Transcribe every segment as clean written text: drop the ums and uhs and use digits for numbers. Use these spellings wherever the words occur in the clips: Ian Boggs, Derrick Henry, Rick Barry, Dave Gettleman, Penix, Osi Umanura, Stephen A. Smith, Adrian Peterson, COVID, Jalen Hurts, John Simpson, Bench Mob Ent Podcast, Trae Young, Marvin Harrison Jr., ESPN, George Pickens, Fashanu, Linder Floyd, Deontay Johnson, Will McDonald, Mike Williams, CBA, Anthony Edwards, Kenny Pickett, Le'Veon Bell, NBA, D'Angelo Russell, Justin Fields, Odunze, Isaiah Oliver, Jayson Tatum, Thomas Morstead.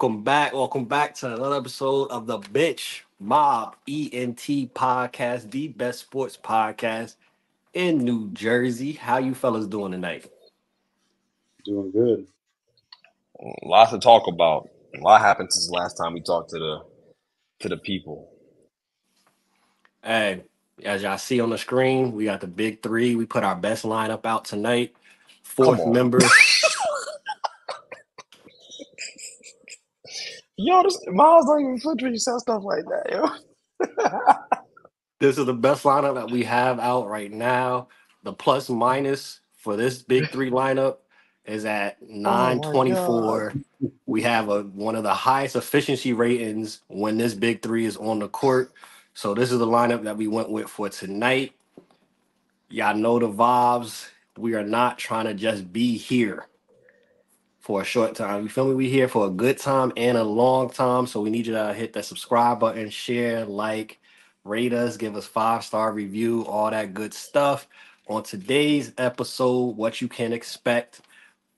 Welcome back to another episode of the Bench Mob Ent Podcast, the best sports podcast in New Jersey. How you fellas doing tonight? Doing good. Lots to talk about. A lot happened since the last time we talked to the people. Hey, as y'all see on the screen, we got the big three. We put our best lineup out tonight. Fourth member. Yo, this Miles don't even flinch when you sell stuff like that, yo. This is the best lineup that we have out right now. The plus minus for this big three lineup is at 924. Oh, we have one of the highest efficiency ratings when this big three is on the court. So this is the lineup that we went with for tonight. Y'all know the vibes. We are not trying to just be here for a short time. You feel me? We here for a good time and a long time. So we need you to hit that subscribe button, share, like, rate us, give us 5-star review, all that good stuff. On today's episode, what you can expect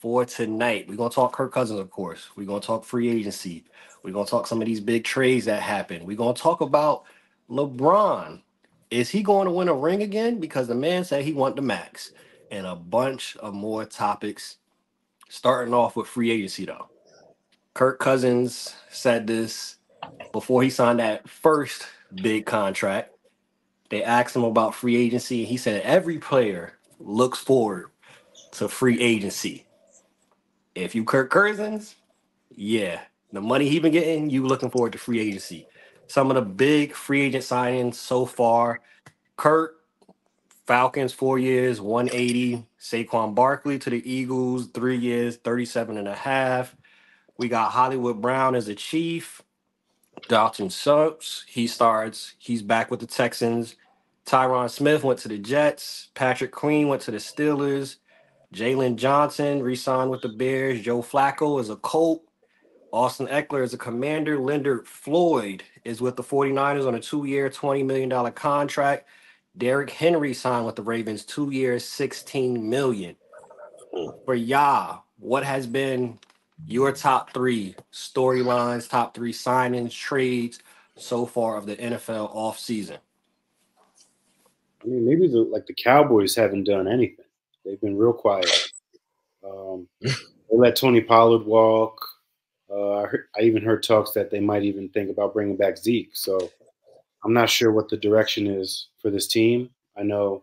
for tonight. We're going to talk Kirk Cousins, of course. We're going to talk free agency. We're going to talk some of these big trades that happened. We're going to talk about LeBron. Is he going to win a ring again? Because the man said he wanted the max. And a bunch of more topics. Starting off with free agency, though. Kirk Cousins said this before he signed that first big contract. They asked him about free agency. He said every player looks forward to free agency. If you Kirk Cousins, yeah, the money he been getting, you looking forward to free agency. Some of the big free agent signings so far. Kirk, Falcons, 4 years, 180. Saquon Barkley to the Eagles, 3 years, 37.5. We got Hollywood Brown as the Chief. Dalton Sumps, he's back with the Texans. Tyron Smith went to the Jets. Patrick Queen went to the Steelers. Jaylon Johnson re-signed with the Bears. Joe Flacco is a Colt. Austin Eckler is a Commander. Linder Floyd is with the 49ers on a 2-year, $20 million contract. Derrick Henry signed with the Ravens, 2 years, $16 million. For y'all, what has been your top three storylines, top three signings, trades so far of the NFL offseason? I mean, maybe the Cowboys haven't done anything. They've been real quiet. They let Tony Pollard walk. I even heard talks that they might even think about bringing back Zeke, so I'm not sure what the direction is for this team. I know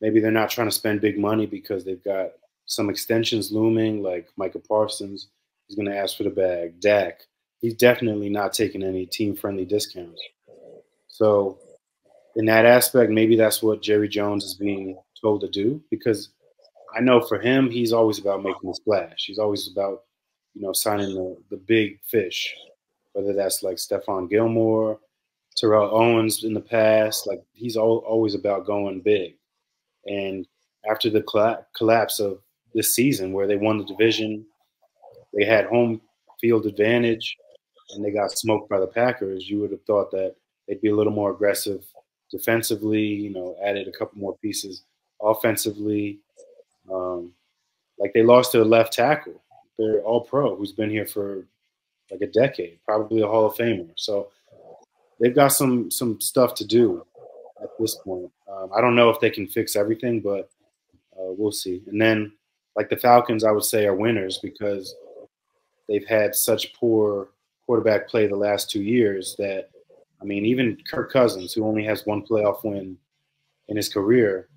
maybe they're not trying to spend big money because they've got some extensions looming, like Micah Parsons. He's going to ask for the bag. Dak, he's definitely not taking any team-friendly discounts. So in that aspect, maybe that's what Jerry Jones is being told to do, because I know for him, he's always about making a splash. He's always about, signing the big fish, whether that's like Stephon Gilmore, Terrell Owens in the past. Like, he's always about going big. And after the collapse of this season, where they won the division, they had home field advantage, and they got smoked by the Packers, you would have thought that they'd be a little more aggressive defensively, added a couple more pieces offensively. They lost their left tackle, their all-pro, who's been here for like a decade, probably a Hall of Famer. So they've got some stuff to do at this point. I don't know if they can fix everything, but we'll see. And then, the Falcons, I would say, are winners because they've had such poor quarterback play the last 2 years that, even Kirk Cousins, who only has one playoff win in his career,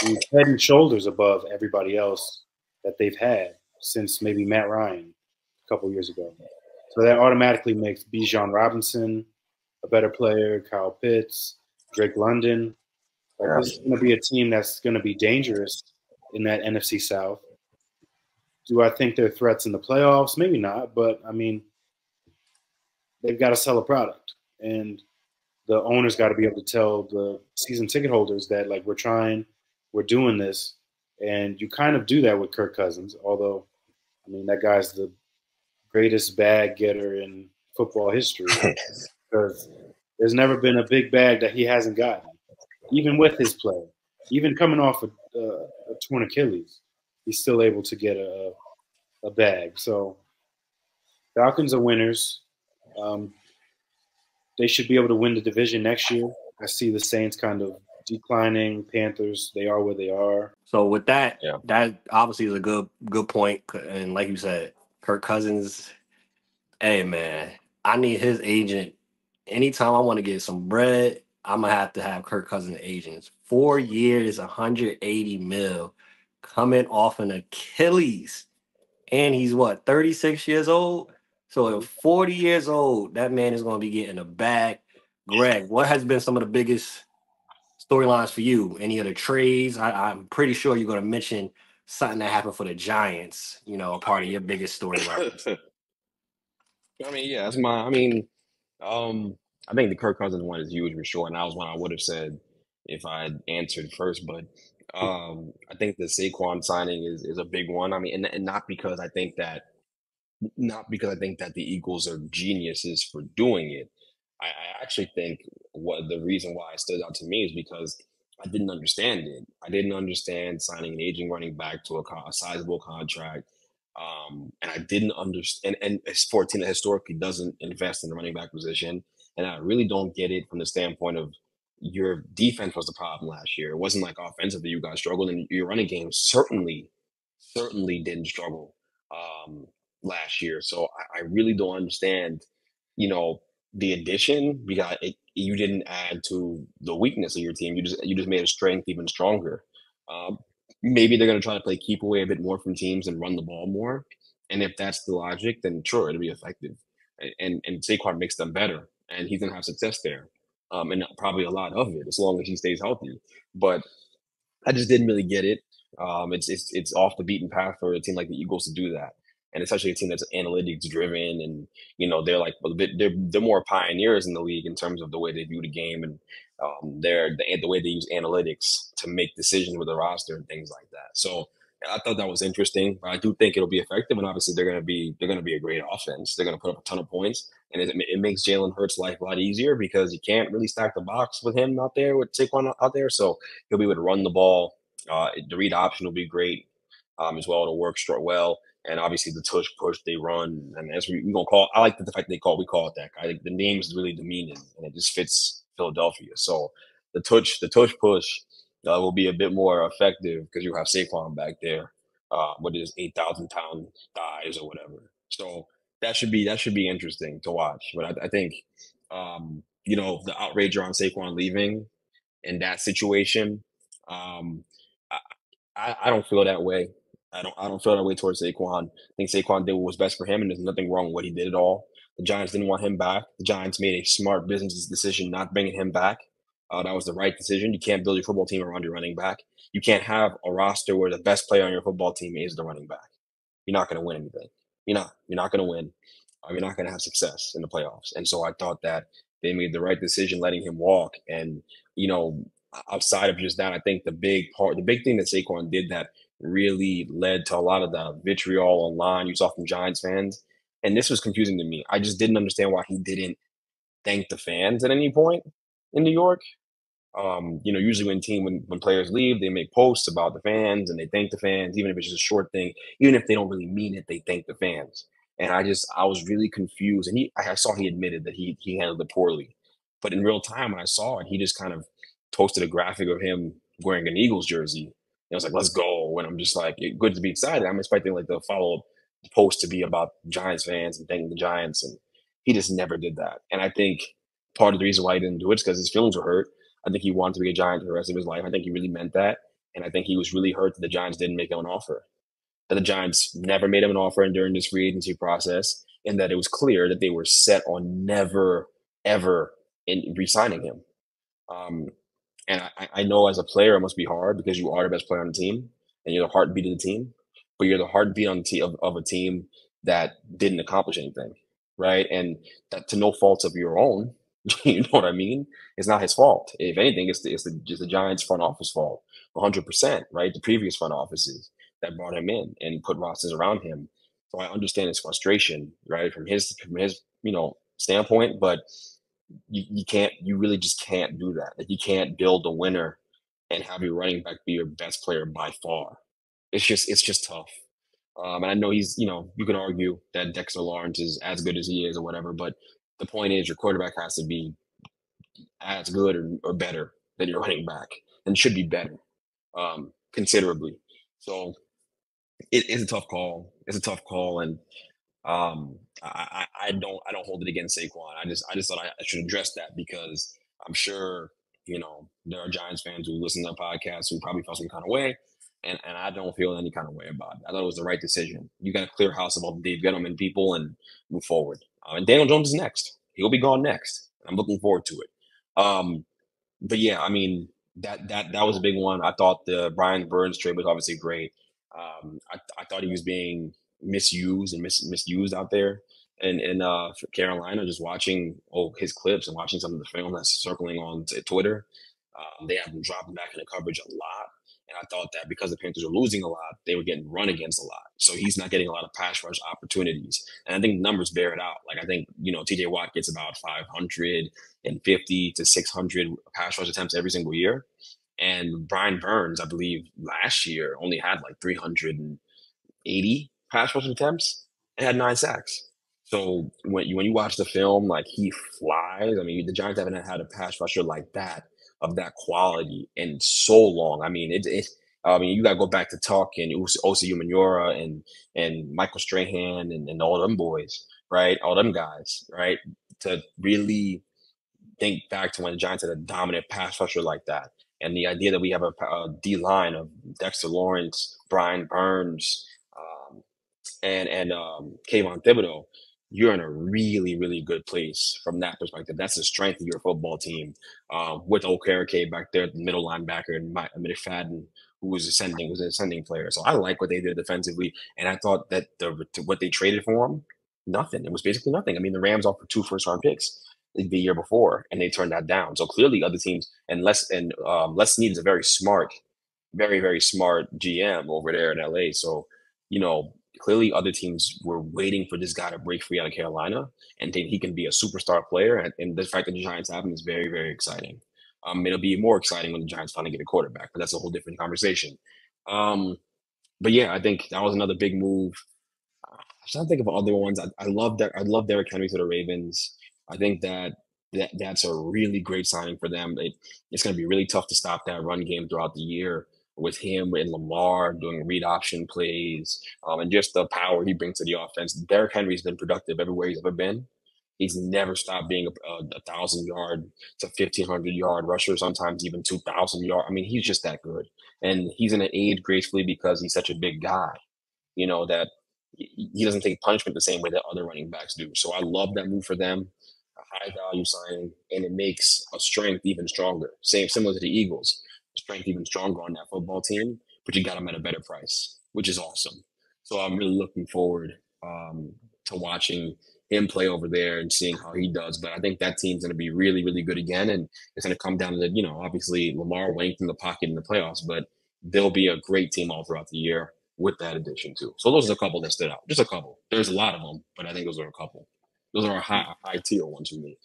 he's head and shoulders above everybody else that they've had since maybe Matt Ryan a couple years ago. So that automatically makes Bijan Robinson a better player, Kyle Pitts, Drake London. This is going to be a team that's going to be dangerous in that NFC South. Do I think they're threats in the playoffs? Maybe not, but, they've got to sell a product. And the owners got to be able to tell the season ticket holders that, we're doing this. And you kind of do that with Kirk Cousins, although, that guy's the greatest bag getter in football history. Because there's never been a big bag that he hasn't gotten, even with his play. Even coming off a torn Achilles, he's still able to get a bag. So Falcons are winners. They should be able to win the division next year. I see the Saints kind of declining. Panthers, they are where they are. So with that, that obviously is a good point. And like you said, Kirk Cousins, hey, man, I need his agent. Anytime I want to get some bread, I'm going to have Kirk Cousins' agents. 4 years, $180 million, coming off an Achilles. And he's, what, 36 years old? So at 40 years old, that man is going to be getting a bag. Greg, what has been some of the biggest storylines for you? Any of the trades? I'm pretty sure you're going to mention something that happened for the Giants, you know, a part of your biggest storylines. I mean, yeah, that's my – I mean, I think the Kirk Cousins one is huge for sure, and that was one I would have said if I had answered first. But I think the Saquon signing is a big one. I mean, and not because I think that the Eagles are geniuses for doing it. I actually think what the reason why it stood out to me is because I didn't understand it. I didn't understand signing an aging running back to a sizable contract. And I didn't understand, and it's 14 that historically doesn't invest in the running back position. And I really don't get it from the standpoint of your defense was the problem last year. It wasn't like offensively you guys struggled, and your running game certainly didn't struggle last year. So I really don't understand, you know, the addition, because you didn't add to the weakness of your team. You just made a strength even stronger. Maybe they're going to try to play keep away a bit more from teams and run the ball more. And if that's the logic, then sure, it'll be effective. And Saquon makes them better, and he's going to have success there. And probably a lot of it, as long as he stays healthy. But I just didn't really get it. It's off the beaten path for a team like the Eagles to do that. And it's actually a team that's analytics driven, and you know they're like a bit, they're more pioneers in the league in terms of the way they view the game, and the way they use analytics to make decisions with the roster and things like that. So I thought that was interesting. But I do think it'll be effective, and obviously they're gonna be a great offense. They're gonna put up a ton of points, and it makes Jalen Hurts' life a lot easier because you can't really stack the box with him out there, with Saquon out there. So he'll be able to run the ball. The read option will be great as well. It'll work short well. And obviously the tush push they run, and as we gonna call. I like the fact we call it that. I think the name is really demeaning, and it just fits Philadelphia. So the tush push will be a bit more effective because you have Saquon back there with his 8,000-pound thighs or whatever. So that should be interesting to watch. But I think you know, the outrage around Saquon leaving in that situation, I don't feel that way. I don't feel that way towards Saquon. I think Saquon did what was best for him, and there's nothing wrong with what he did at all. The Giants didn't want him back. The Giants made a smart business decision not bringing him back. That was the right decision. You can't build your football team around your running back. You can't have a roster where the best player on your football team is the running back. You're not going to win anything. You're not going to win. You're not going to have success in the playoffs. And so I thought that they made the right decision letting him walk. And, you know, outside of just that, I think the big thing that Saquon did that really led to a lot of the vitriol online you saw from Giants fans. And this was confusing to me. I just didn't understand why he didn't thank the fans at any point in New York. You know, usually when players leave, they make posts about the fans and they thank the fans, even if it's just a short thing, even if they don't really mean it, they thank the fans. And I was really confused. And I saw he admitted that he handled it poorly. But in real time, when I saw it, he just kind of posted a graphic of him wearing an Eagles jersey. I was like, let's go. And I'm just like, good to be excited. I'm expecting like the follow-up post to be about Giants fans and thanking the Giants. And he just never did that. And I think part of the reason why he didn't do it is because his feelings were hurt. I think he wanted to be a Giant for the rest of his life. I think he really meant that. And I think he was really hurt that the Giants didn't make him an offer, that the Giants never made him an offer during this free agency process, and that it was clear that they were set on never, ever re-signing him. And I know as a player, it must be hard because you are the best player on the team and you're the heartbeat of the team, but you're the heartbeat on the of a team that didn't accomplish anything, right? And that to no fault of your own, you know what I mean? It's not his fault. If anything, it's the Giants front office fault, 100%, right? The previous front offices that brought him in and put rosters around him. So I understand his frustration, right, from his you know, standpoint, but you really just can't do that. Like, you can't build a winner and have your running back be your best player by far. It's just tough. And I know he's, you know, you can argue that Dexter Lawrence is as good as he is or whatever, but the point is your quarterback has to be as good or better than your running back, and should be better considerably. So it's a tough call. It's a tough call, and I don't hold it against Saquon. I just thought I should address that because I'm sure, you know, there are Giants fans who listen to the podcast who probably felt some kind of way, and I don't feel any kind of way about it. I thought it was the right decision. You got to clear house of all the Dave Gettleman people and move forward. And Daniel Jones is next. He'll be gone next. I'm looking forward to it. But yeah, I mean, that was a big one. I thought the Brian Burns trade was obviously great. I thought he was being misused and misused out there in Carolina, just watching his clips and watching some of the film that's circling on Twitter. They have him dropping back in the coverage a lot. And I thought that because the Panthers were losing a lot, they were getting run against a lot. So he's not getting a lot of pass rush opportunities. And I think the numbers bear it out. Like, I think, you know, TJ Watt gets about 550 to 600 pass rush attempts every single year. And Brian Burns, I believe last year, only had like 380 pass rush attempts and had 9 sacks. So when you watch the film, like, he flies. I mean, the Giants haven't had a pass rusher like that, of that quality, in so long. I mean, you gotta go back to talking Osi Umanura and Michael Strahan and all them boys, right? All them guys, right? To really think back to when the Giants had a dominant pass rusher like that, and the idea that we have a D line of Dexter Lawrence, Brian Burns, and Kayvon Thibodeau. You're in a really, really good place from that perspective. That's the strength of your football team, with Okereke back there, the middle linebacker, and McFadden, who was an ascending player. So I like what they did defensively, and I thought that what they traded for him, nothing. It was basically nothing. I mean, the Rams offered 2 first-round picks the year before, and they turned that down. So clearly, other teams and Les Snead is a very smart, very, very smart GM over there in LA. So, you know, clearly other teams were waiting for this guy to break free out of Carolina and think he can be a superstar player. And the fact that the Giants have him is very, very exciting. It'll be more exciting when the Giants finally get a quarterback, but that's a whole different conversation. But yeah, I think that was another big move. I'm trying to think of other ones. I love Derrick Henry to the Ravens. I think that's a really great signing for them. It's going to be really tough to stop that run game throughout the year, with him and Lamar doing read option plays, and just the power he brings to the offense. Derrick Henry's been productive everywhere he's ever been. He's never stopped being a 1,000-yard to 1,500-yard rusher, sometimes even 2,000-yard. I mean, he's just that good. And he's going to age gracefully because he's such a big guy, you know, that he doesn't take punishment the same way that other running backs do. So I love that move for them, a high-value signing, and it makes a strength even stronger, similar to the Eagles. Strength even stronger on that football team, but you got them at a better price, which is awesome. So I'm really looking forward to watching him play over there and seeing how he does. But I think that team's going to be really, really good again. And it's going to come down to, you know, obviously Lamar wanked in the pocket in the playoffs, but they'll be a great team all throughout the year with that addition too. So those are a couple that stood out, just a couple. There's a lot of them, but I think those are a couple. Those are high tier ones for me.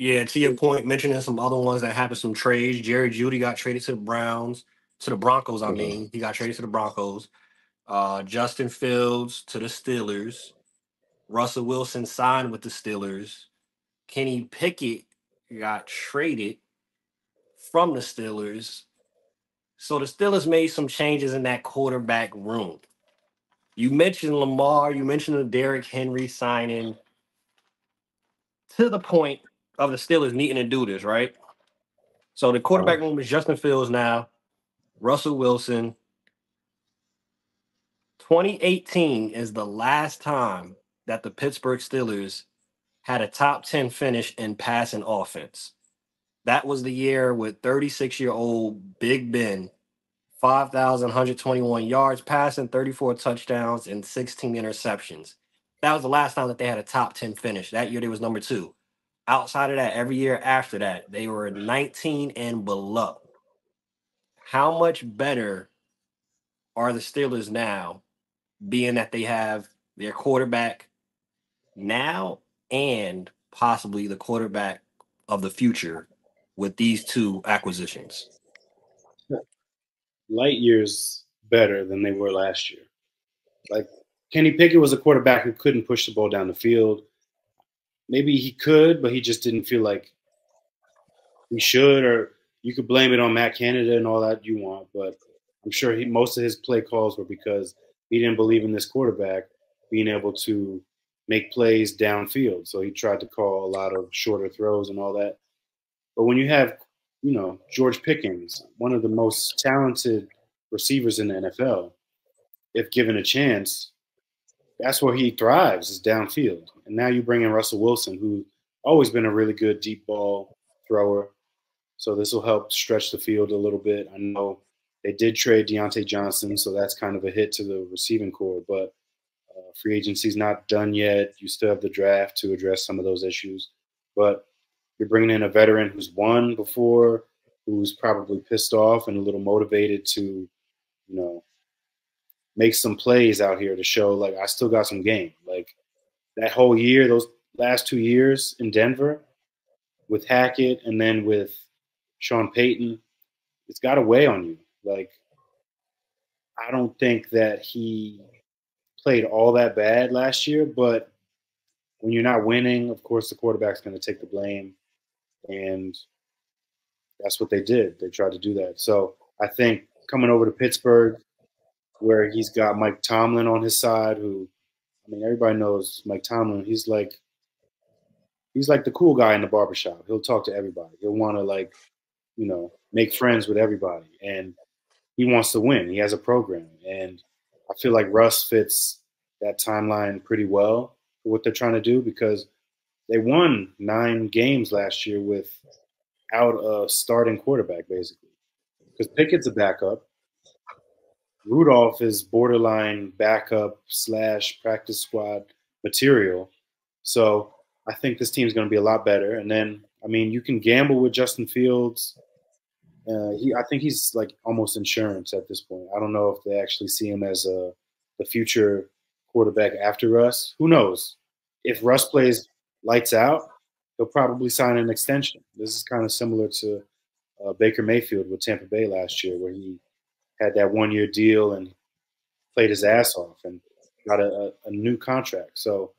Yeah, to your point, mentioning some other ones that happened, some trades. Jerry Jeudy got traded to the Broncos, I mean. Mm-hmm. He got traded to the Broncos. Justin Fields to the Steelers. Russell Wilson signed with the Steelers. Kenny Pickett got traded from the Steelers. So the Steelers made some changes in that quarterback room. You mentioned Lamar. You mentioned the Derrick Henry signing, to the point of the Steelers needing to do this, right? So the quarterback room is Justin Fields now, Russell Wilson. 2018 is the last time that the Pittsburgh Steelers had a top 10 finish in passing offense. That was the year with 36-year-old Big Ben, 5,121 yards passing, 34 touchdowns, and 16 interceptions. That was the last time that they had a top 10 finish. That year they was number 2. Outside of that, every year after that, they were 19 and below. How much better are the Steelers now, being that they have their quarterback now and possibly the quarterback of the future with these 2 acquisitions? Light years better than they were last year. Like, Kenny Pickett was a quarterback who couldn't push the ball down the field. Maybe he could, but he just didn't feel like he should, or you could blame it on Matt Canada and all that you want, but I'm sure most of his play calls were because he didn't believe in this quarterback being able to make plays downfield. So he tried to call a lot of shorter throws and all that. But when you have, you know, George Pickens, one of the most talented receivers in the NFL, if given a chance, that's where he thrives, is downfield. And now you bring in Russell Wilson, who's always been a really good deep ball thrower. So this will help stretch the field a little bit. I know they did trade Deontay Johnson, so that's kind of a hit to the receiving core. But free agency's not done yet. You still have the draft to address some of those issues. But you're bringing in a veteran who's won before, who's probably pissed off and a little motivated to, you know, make some plays out here to show, like, I still got some game. Like, that whole year, those last 2 years in Denver with Hackett and then with Sean Payton, it's got to weigh on you. Like, I don't think that he played all that bad last year, but when you're not winning, of course, the quarterback's going to take the blame, and that's what they did. They tried to do that. So I think coming over to Pittsburgh, where he's got Mike Tomlin on his side, who, I mean, everybody knows Mike Tomlin. He's like the cool guy in the barbershop. He'll talk to everybody. He'll want to, like, you know, make friends with everybody. And he wants to win. He has a program. And I feel like Russ fits that timeline pretty well for what they're trying to do, because they won 9 games last year without a starting quarterback, basically. Because Pickett's a backup. Rudolph is borderline backup / practice squad material. So I think this team's going to be a lot better. And then, I mean, you can gamble with Justin Fields. I think he's like almost insurance at this point. I don't know if they actually see him as the future quarterback after Russ. Who knows? If Russ plays lights out, he'll probably sign an extension. This is kind of similar to Baker Mayfield with Tampa Bay last year, where he had that one-year deal and played his ass off and got a new contract. So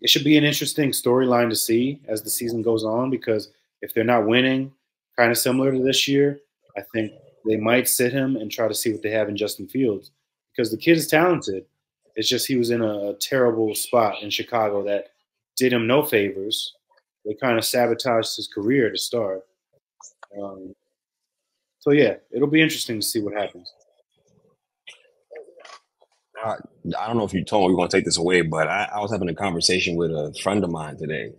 it should be an interesting storyline to see as the season goes on, because if they're not winning, kind of similar to this year, I think they might sit him and try to see what they have in Justin Fields, because the kid is talented. It's just he was in a terrible spot in Chicago that did him no favors. They kind of sabotaged his career to start. So, yeah, it'll be interesting to see what happens. I don't know if you told me we're going to take this away, but I was having a conversation with a friend of mine today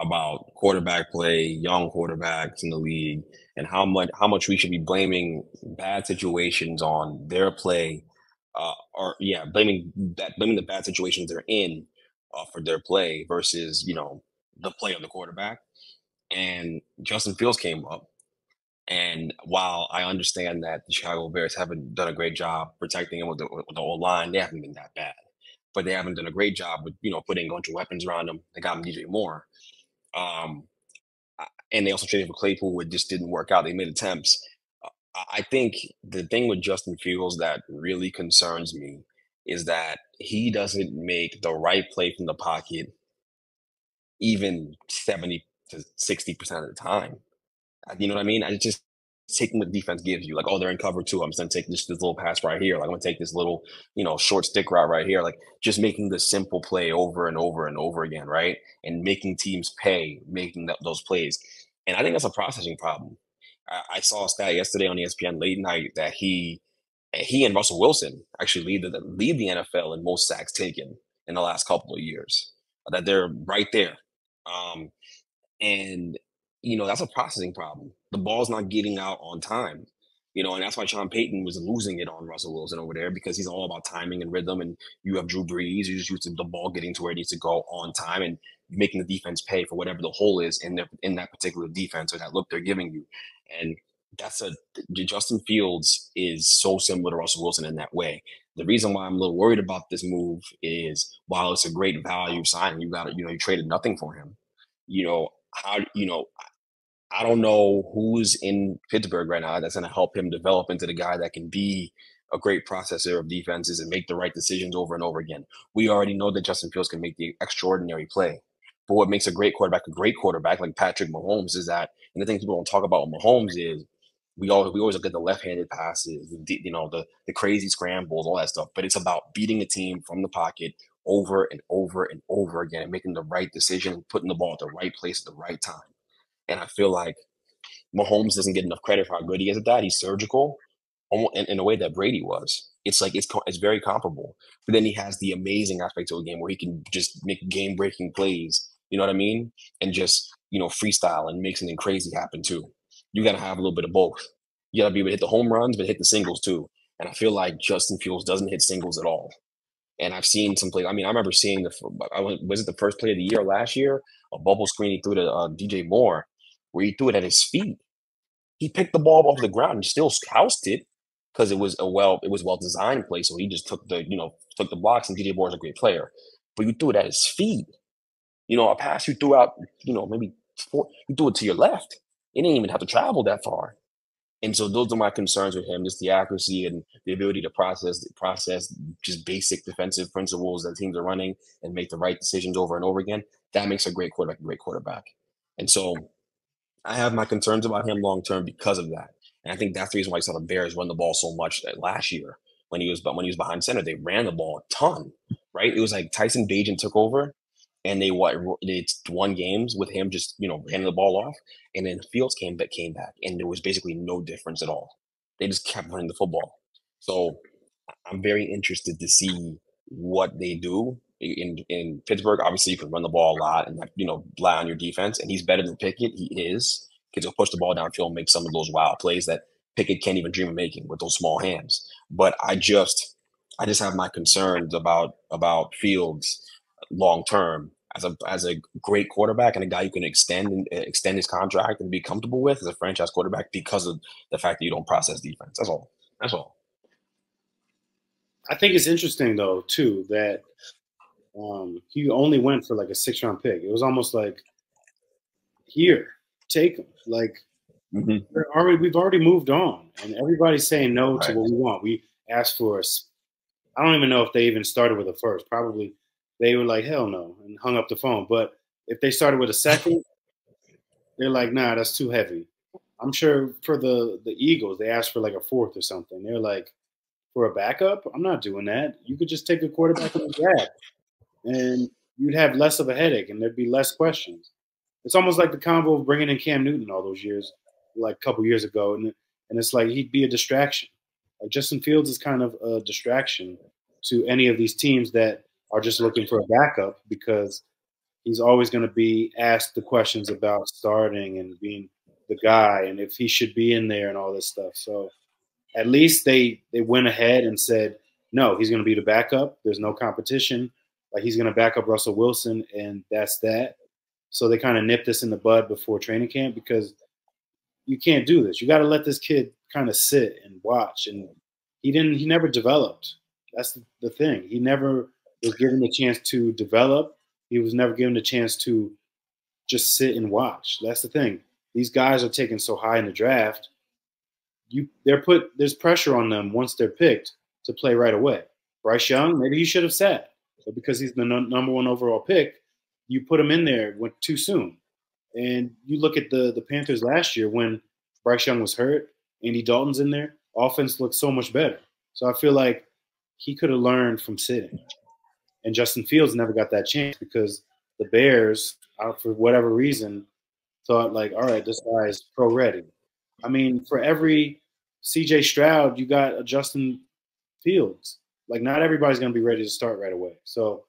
about quarterback play, young quarterbacks in the league, and how much we should be blaming bad situations on their play, blaming the bad situations they're in for their play versus, you know, the play of the quarterback. And Justin Fields came up. And while I understand that the Chicago Bears haven't done a great job protecting him with the O-line, they haven't been that bad. But they haven't done a great job with, you know, putting a bunch of weapons around him. They got him DJ Moore. And they also traded for Claypool, which just didn't work out. They made attempts. I think the thing with Justin Fields that really concerns me is that he doesn't make the right play from the pocket even 70 to 60% of the time. You know what I mean? I just taking what defense gives you. Like, oh, they're in cover two. I'm just going to take this little pass right here. Like, I'm going to take this little, you know, short stick route right here. Like, just making the simple play over and over and over again, right? And making teams pay, making those plays. And I think that's a processing problem. I saw a stat yesterday on ESPN late night that he and Russell Wilson actually lead the NFL in most sacks taken in the last couple of years. That they're right there. You know, that's a processing problem. The ball's not getting out on time, you know, and that's why Sean Payton was losing it on Russell Wilson over there, because he's all about timing and rhythm. And you have Drew Brees, you just use the ball getting to where it needs to go on time and making the defense pay for whatever the hole is in that particular defense or that look they're giving you. And Justin Fields is so similar to Russell Wilson in that way. The reason why I'm a little worried about this move is, while it's a great value signing, you traded nothing for him, you know. I don't know who's in Pittsburgh right now that's going to help him develop into the guy that can be a great processor of defenses and make the right decisions over and over again. We already know that Justin Fields can make the extraordinary play. But what makes a great quarterback like Patrick Mahomes is that, and the thing people don't talk about with Mahomes is we always look at the left-handed passes, the crazy scrambles, all that stuff. But it's about beating a team from the pocket over and over and over again and making the right decision, putting the ball at the right place at the right time. And I feel like Mahomes doesn't get enough credit for how good he is at that. He's surgical almost in a way that Brady was. It's like it's very comparable. But then he has the amazing aspect of a game where he can just make game-breaking plays, you know what I mean? And just, freestyle and make something crazy happen too. You got to have a little bit of both. You got to be able to hit the home runs, but hit the singles too. And I feel like Justin Fields doesn't hit singles at all. And I've seen some plays. I mean, I remember seeing was it the first play of the year last year? A bubble screen he threw to DJ Moore, where he threw it at his feet. He picked the ball off the ground and still housed it because it was well designed play. So he just took the blocks, and DJ Moore is a great player. But you threw it at his feet. A pass you threw out, maybe four. You threw it to your left. It didn't even have to travel that far. And so those are my concerns with him, just the accuracy and the ability to process just basic defensive principles that teams are running and make the right decisions over and over again. That makes a great quarterback. And so I have my concerns about him long-term because of that. And I think that's the reason why you saw the Bears run the ball so much that last year when he was behind center. They ran the ball a ton, right? It was like Tyson Bagent took over. And they won games with him just, handing the ball off. And then Fields came back, and there was basically no difference at all. They just kept running the football. So I'm very interested to see what they do. In Pittsburgh, obviously, you can run the ball a lot and, rely on your defense. And he's better than Pickett. He is. Because he'll push the ball downfield and make some of those wild plays that Pickett can't even dream of making with those small hands. But I just have my concerns about Fields long-term as a great quarterback and a guy you can extend his contract and be comfortable with as a franchise quarterback because of the fact that you don't process defense. That's all. I think it's interesting, though, too, that he only went for like a 6-round pick. It was almost like, here, take him. Like, mm-hmm. We've already moved on, and everybody's saying no all to right. What we want. We asked for us. I don't even know if they even started with a first, probably. They were like, hell no, and hung up the phone. But if they started with a second, they're like, nah, that's too heavy. I'm sure for the Eagles, they asked for like a fourth or something. They're like, for a backup? I'm not doing that. You could just take a quarterback in the draft, and you'd have less of a headache, and there'd be less questions. It's almost like the combo of bringing in Cam Newton all those years, like a couple years ago, and it's like he'd be a distraction. Like Justin Fields is kind of a distraction to any of these teams that are just looking for a backup because he's always going to be asked the questions about starting and being the guy and if he should be in there and all this stuff. So at least they went ahead and said, no, he's going to be the backup. There's no competition. Like he's going to back up Russell Wilson, and that's that. So they kind of nipped this in the bud before training camp because you can't do this. You got to let this kid kind of sit and watch. And he never developed. That's the thing. He never was given the chance to develop. He was never given the chance to just sit and watch. That's the thing. These guys are taken so high in the draft. There's pressure on them once they're picked to play right away. Bryce Young, maybe he should have sat, but because he's the number one overall pick, you put him in there too soon. And you look at the Panthers last year when Bryce Young was hurt, Andy Dalton's in there, offense looked so much better. So I feel like he could have learned from sitting. And Justin Fields never got that chance because the Bears, for whatever reason, thought like, all right, this guy is pro ready. I mean, for every C.J. Stroud, you got a Justin Fields. Like, not everybody's going to be ready to start right away. So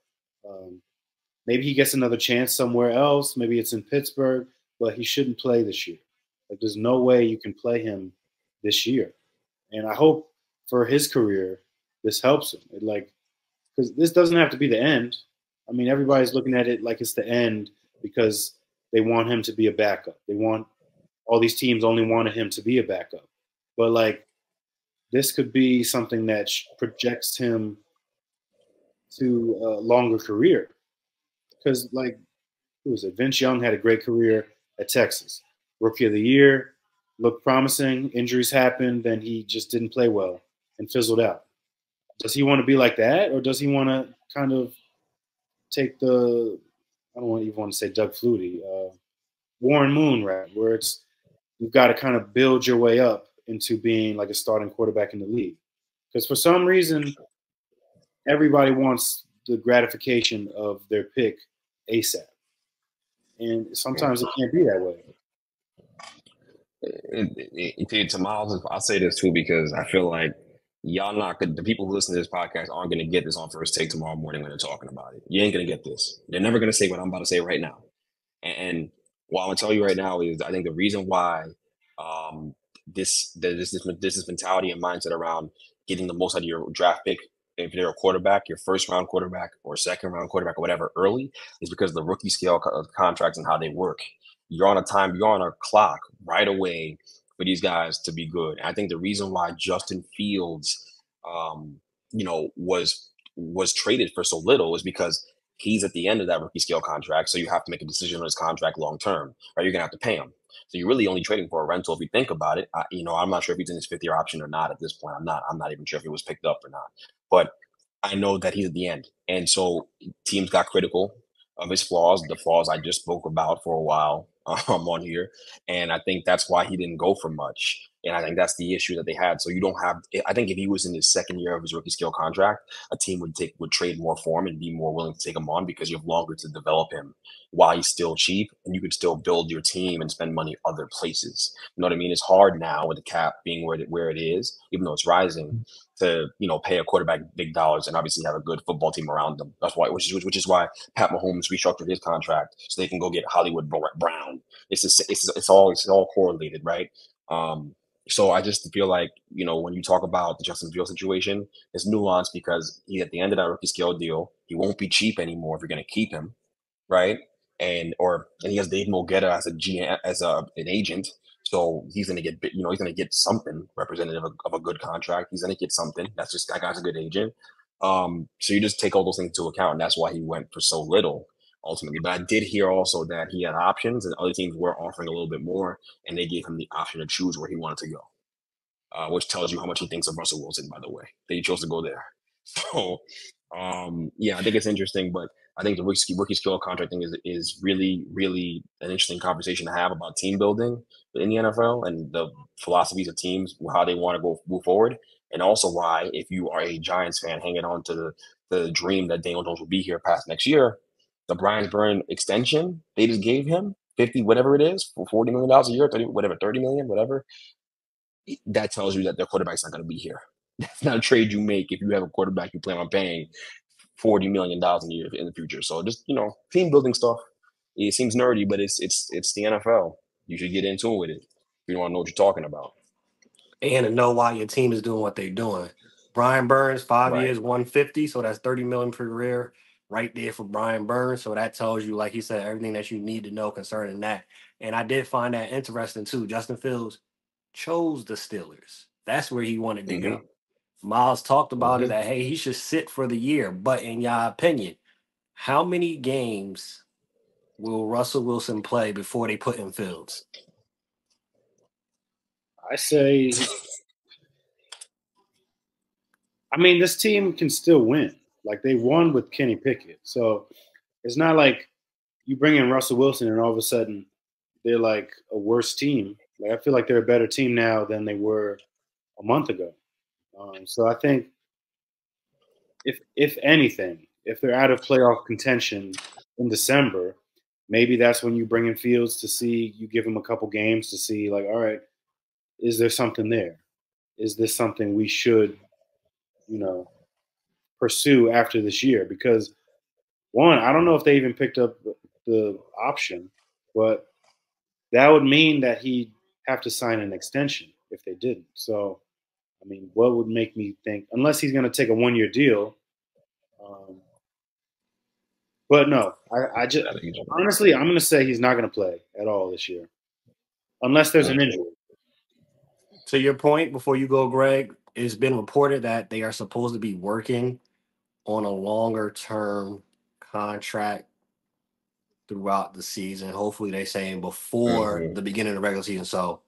maybe he gets another chance somewhere else. Maybe it's in Pittsburgh, but he shouldn't play this year. Like, there's no way you can play him this year. And I hope for his career, this helps him. Because this doesn't have to be the end. I mean, everybody's looking at it like it's the end because they want him to be a backup. All these teams only wanted him to be a backup. But, like, this could be something that projects him to a longer career. Because, like, who was it? Vince Young had a great career at Texas. Rookie of the year, looked promising. Injuries happened. Then he just didn't play well. and fizzled out. Does he want to be like that, or does he want to kind of take the, I don't even want to say Doug Flutie, Warren Moon route, where it's you've got to kind of build your way up into being like a starting quarterback in the league? Because for some reason, everybody wants the gratification of their pick ASAP. And sometimes it can't be that way. To Miles, I'll say this too, because I feel like y'all not good. The people who listen to this podcast aren't going to get this on First Take tomorrow morning when they're talking about it. You ain't going to get this. They're never going to say what I'm about to say right now. And what I'm going to tell you right now is I think the reason why this mentality and mindset around getting the most out of your draft pick, if you're a quarterback, your first round quarterback or second round quarterback or whatever early, is because of the rookie scale contracts and how they work. You're on a time, you're on a clock right away for these guys to be good. And I think the reason why Justin Fields, was traded for so little is because he's at the end of that rookie scale contract. So you have to make a decision on his contract long term, or you're going to have to pay him. So you're really only trading for a rental if you think about it. I'm not sure if he's in his fifth year option or not at this point. I'm not even sure if he was picked up or not. But I know that he's at the end. And so teams got critical of his flaws, the flaws I just spoke about for a while on here. And I think that's why he didn't go for much. And I think that's the issue that they had. So you don't have – I think if he was in his second year of his rookie scale contract, a team would trade more for him and be more willing to take him on because you have longer to develop him while he's still cheap, and you can still build your team and spend money other places. You know what I mean? It's hard now with the cap being where it is, even though it's rising, to pay a quarterback big dollars and obviously have a good football team around them. That's why, which is why Pat Mahomes restructured his contract so they can go get Hollywood Brown. It's all correlated, right? So I just feel like, when you talk about the Justin Fields situation, it's nuanced because he's at the end of that rookie scale deal. He won't be cheap anymore if you're going to keep him, right? And he has Dave Mulgeta as a GM, as an agent. So he's going to get, he's going to get something representative of a good contract. He's going to get something. That's just, that guy's a good agent. So you just take all those things into account, and that's why he went for so little ultimately. But I did hear also that he had options, and other teams were offering a little bit more, and they gave him the option to choose where he wanted to go, which tells you how much he thinks of Russell Wilson, by the way, that he chose to go there. So, I think it's interesting, but I think the rookie scale contract thing is really, really an interesting conversation to have about team building in the NFL and the philosophies of teams, how they want to move forward, and also why, if you are a Giants fan hanging on to the dream that Daniel Jones will be here past next year, the Brian Byrne extension they just gave him, 50, whatever it is, for $40 million a year, 30, whatever, 30 million, whatever. That tells you that their quarterback's not going to be here. That's not a trade you make if you have a quarterback you plan on paying $40 million a year in the future. So just, team building stuff. It seems nerdy, but it's the NFL. You should get into it with it. You want to know what you're talking about. And to know why your team is doing what they're doing. Brian Burns, 5 years, 150. So that's 30 million per career. Right there for Brian Burns. So that tells you, like he said, everything that you need to know concerning that. And I did find that interesting too. Justin Fields chose the Steelers. That's where he wanted to go. Miles talked about it, that, hey, he should sit for the year. But in your opinion, how many games will Russell Wilson play before they put in Fields? I say, this team can still win. Like, they won with Kenny Pickett. So it's not like you bring in Russell Wilson and all of a sudden they're like a worse team. Like, I feel like they're a better team now than they were a month ago. So I think if anything, if they're out of playoff contention in December, maybe that's when you bring in Fields to see, you give him a couple games to see, like, all right, is there something there? Is this something we should, pursue after this year? Because one, I don't know if they even picked up the option, but that would mean that he'd have to sign an extension if they didn't. So, what would make me think, unless he's going to take a one-year deal. But no, I just honestly, I'm going to say he's not going to play at all this year, unless there's an injury. To your point, before you go, Greg, it's been reported that they are supposed to be working on a longer-term contract throughout the season. Hopefully, they're saying before the beginning of the regular season. So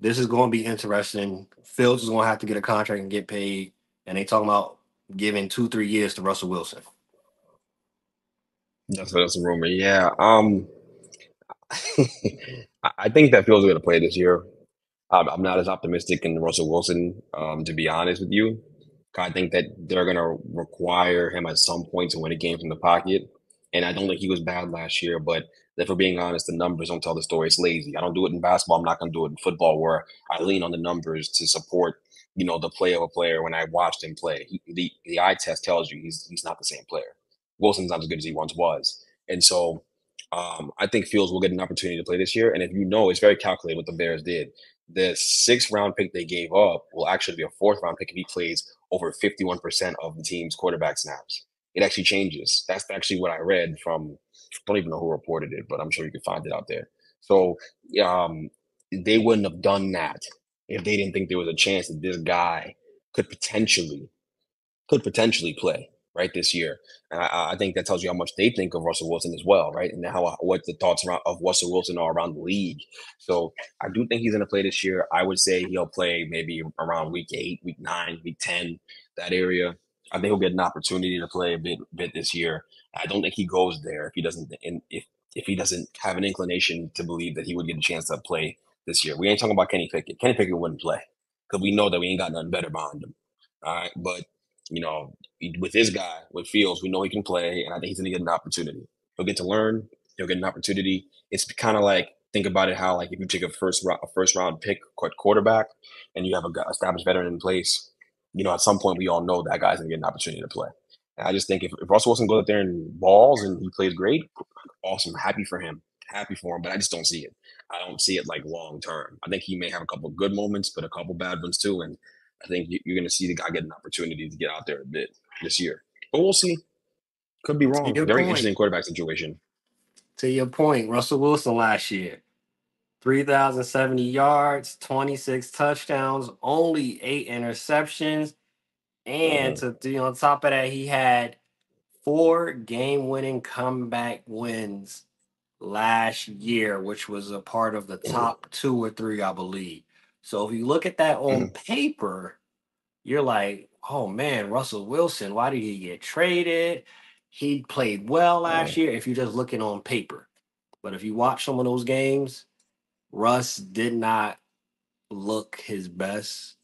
This is going to be interesting. Fields is going to have to get a contract and get paid. And they talking about giving 2-3 years to Russell Wilson. That's a rumor. Yeah. I think that Fields is going to play this year. I'm not as optimistic in Russell Wilson, to be honest with you. I think that they're going to require him at some point to win a game from the pocket. And I don't think he was bad last year, but if we're being honest, the numbers don't tell the story. It's lazy. I don't do it in basketball. I'm not going to do it in football, where I lean on the numbers to support, you know, the play of a player. When I watched him play, the eye test tells you he's not the same player. Wilson's not as good as he once was. And so I think Fields will get an opportunity to play this year. And if you know, it's very calculated what the Bears did. The 6th round pick they gave up will actually be a 4th round pick if he plays over 51% of the team's quarterback snaps. It actually changes. That's actually what I read from, I don't even know who reported it, but I'm sure you can find it out there. So they wouldn't have done that if they didn't think there was a chance that this guy could potentially play right this year. And I think that tells you how much they think of Russell Wilson as well, right? And how what the thoughts of Russell Wilson are around the league. So I do think he's going to play this year. I would say he'll play maybe around week 8, week 9, week 10, that area. I think he'll get an opportunity to play a bit this year. I don't think he goes there if he doesn't, and if he doesn't have an inclination to believe that he would get a chance to play this year. We ain't talking about Kenny Pickett. Kenny Pickett wouldn't play because we know that we ain't got nothing better behind him. All right, but you know, with this guy, with Fields, we know he can play, and I think he's going to get an opportunity. He'll get to learn. He'll get an opportunity. It's kind of like, think about it how like if you take a first round pick quarterback, and you have an established veteran in place. You know, at some point, we all know that guy's going to get an opportunity to play. And I just think if Russell Wilson goes out there and balls and he plays great, awesome, happy for him. But I just don't see it. I don't see it like long term. I think he may have a couple of good moments, but a couple bad ones too. And I think you're going to see the guy get an opportunity to get out there a bit this year. But we'll see. Could be wrong. Very interesting quarterback situation. To your point, Russell Wilson last year, 3,070 yards, 26 touchdowns, only 8 interceptions. And on top of that, he had 4 game-winning comeback wins last year, which was a part of the top 2 or 3, I believe. So if you look at that on paper, you're like, oh, man, Russell Wilson, why did he get traded? He played well last year if you're just looking on paper. But if you watch some of those games, Russ did not look his best.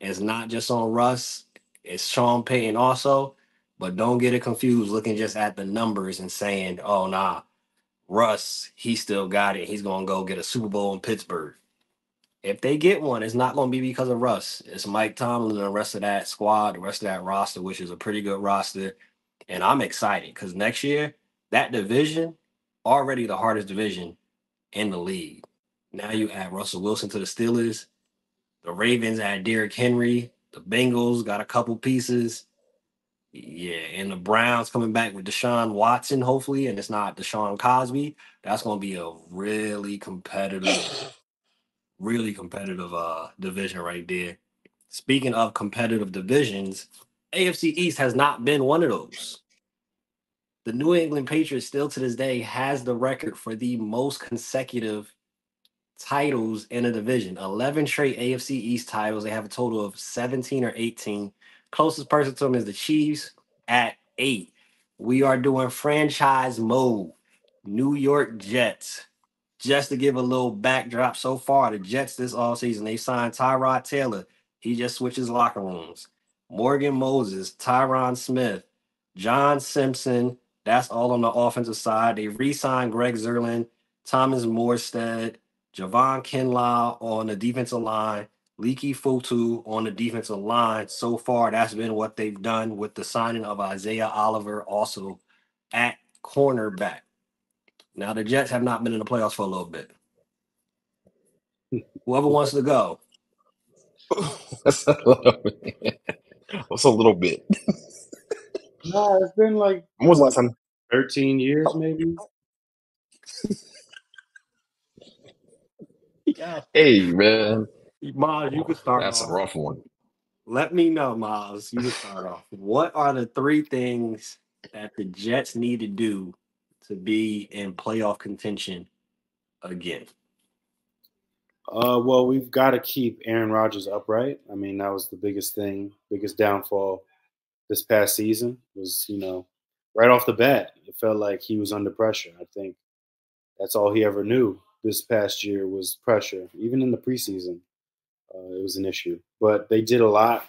It's not just on Russ. It's Sean Payton also. But don't get it confused looking just at the numbers and saying, oh, nah, Russ, he still got it. He's going to go get a Super Bowl in Pittsburgh. If they get one, it's not going to be because of Russ. It's Mike Tomlin and the rest of that squad, the rest of that roster, which is a pretty good roster. And I'm excited because next year, that division, already the hardest division in the league. Now you add Russell Wilson to the Steelers. The Ravens add Derrick Henry. The Bengals got a couple pieces. Yeah, and the Browns coming back with Deshaun Watson, hopefully, and it's not Deshaun Cosby. That's going to be a really competitive division right there. Speaking of competitive divisions, AFC East has not been one of those. The New England Patriots still to this day has the record for the most consecutive titles in a division. 11 straight AFC East titles. They have a total of 17 or 18. Closest person to them is the Chiefs at 8. We are doing franchise mode. New York Jets. Just to give a little backdrop so far, the Jets this offseason, they signed Tyrod Taylor. He just switches locker rooms. Morgan Moses, Tyron Smith, John Simpson. That's all on the offensive side. They re-signed Greg Zuerlein, Thomas Morstead, Javon Kinlaw on the defensive line, Leaky Fotu on the defensive line. So far, that's been what they've done with the signing of Isaiah Oliver also at cornerback. Now, the Jets have not been in the playoffs for a little bit. Whoever wants to go. What's a little bit? No, it's been like – when was the last time? 13 years maybe. God. Hey, man. Miles, you can start off. That's a rough one. Let me know, Miles. You can start off. What are the 3 things that the Jets need to do to be in playoff contention again? Well, we've got to keep Aaron Rodgers upright. I mean, that was the biggest thing, biggest downfall this past season was, you know, right off the bat, it felt like he was under pressure. I think that's all he ever knew this past year was pressure. Even in the preseason, it was an issue. But they did a lot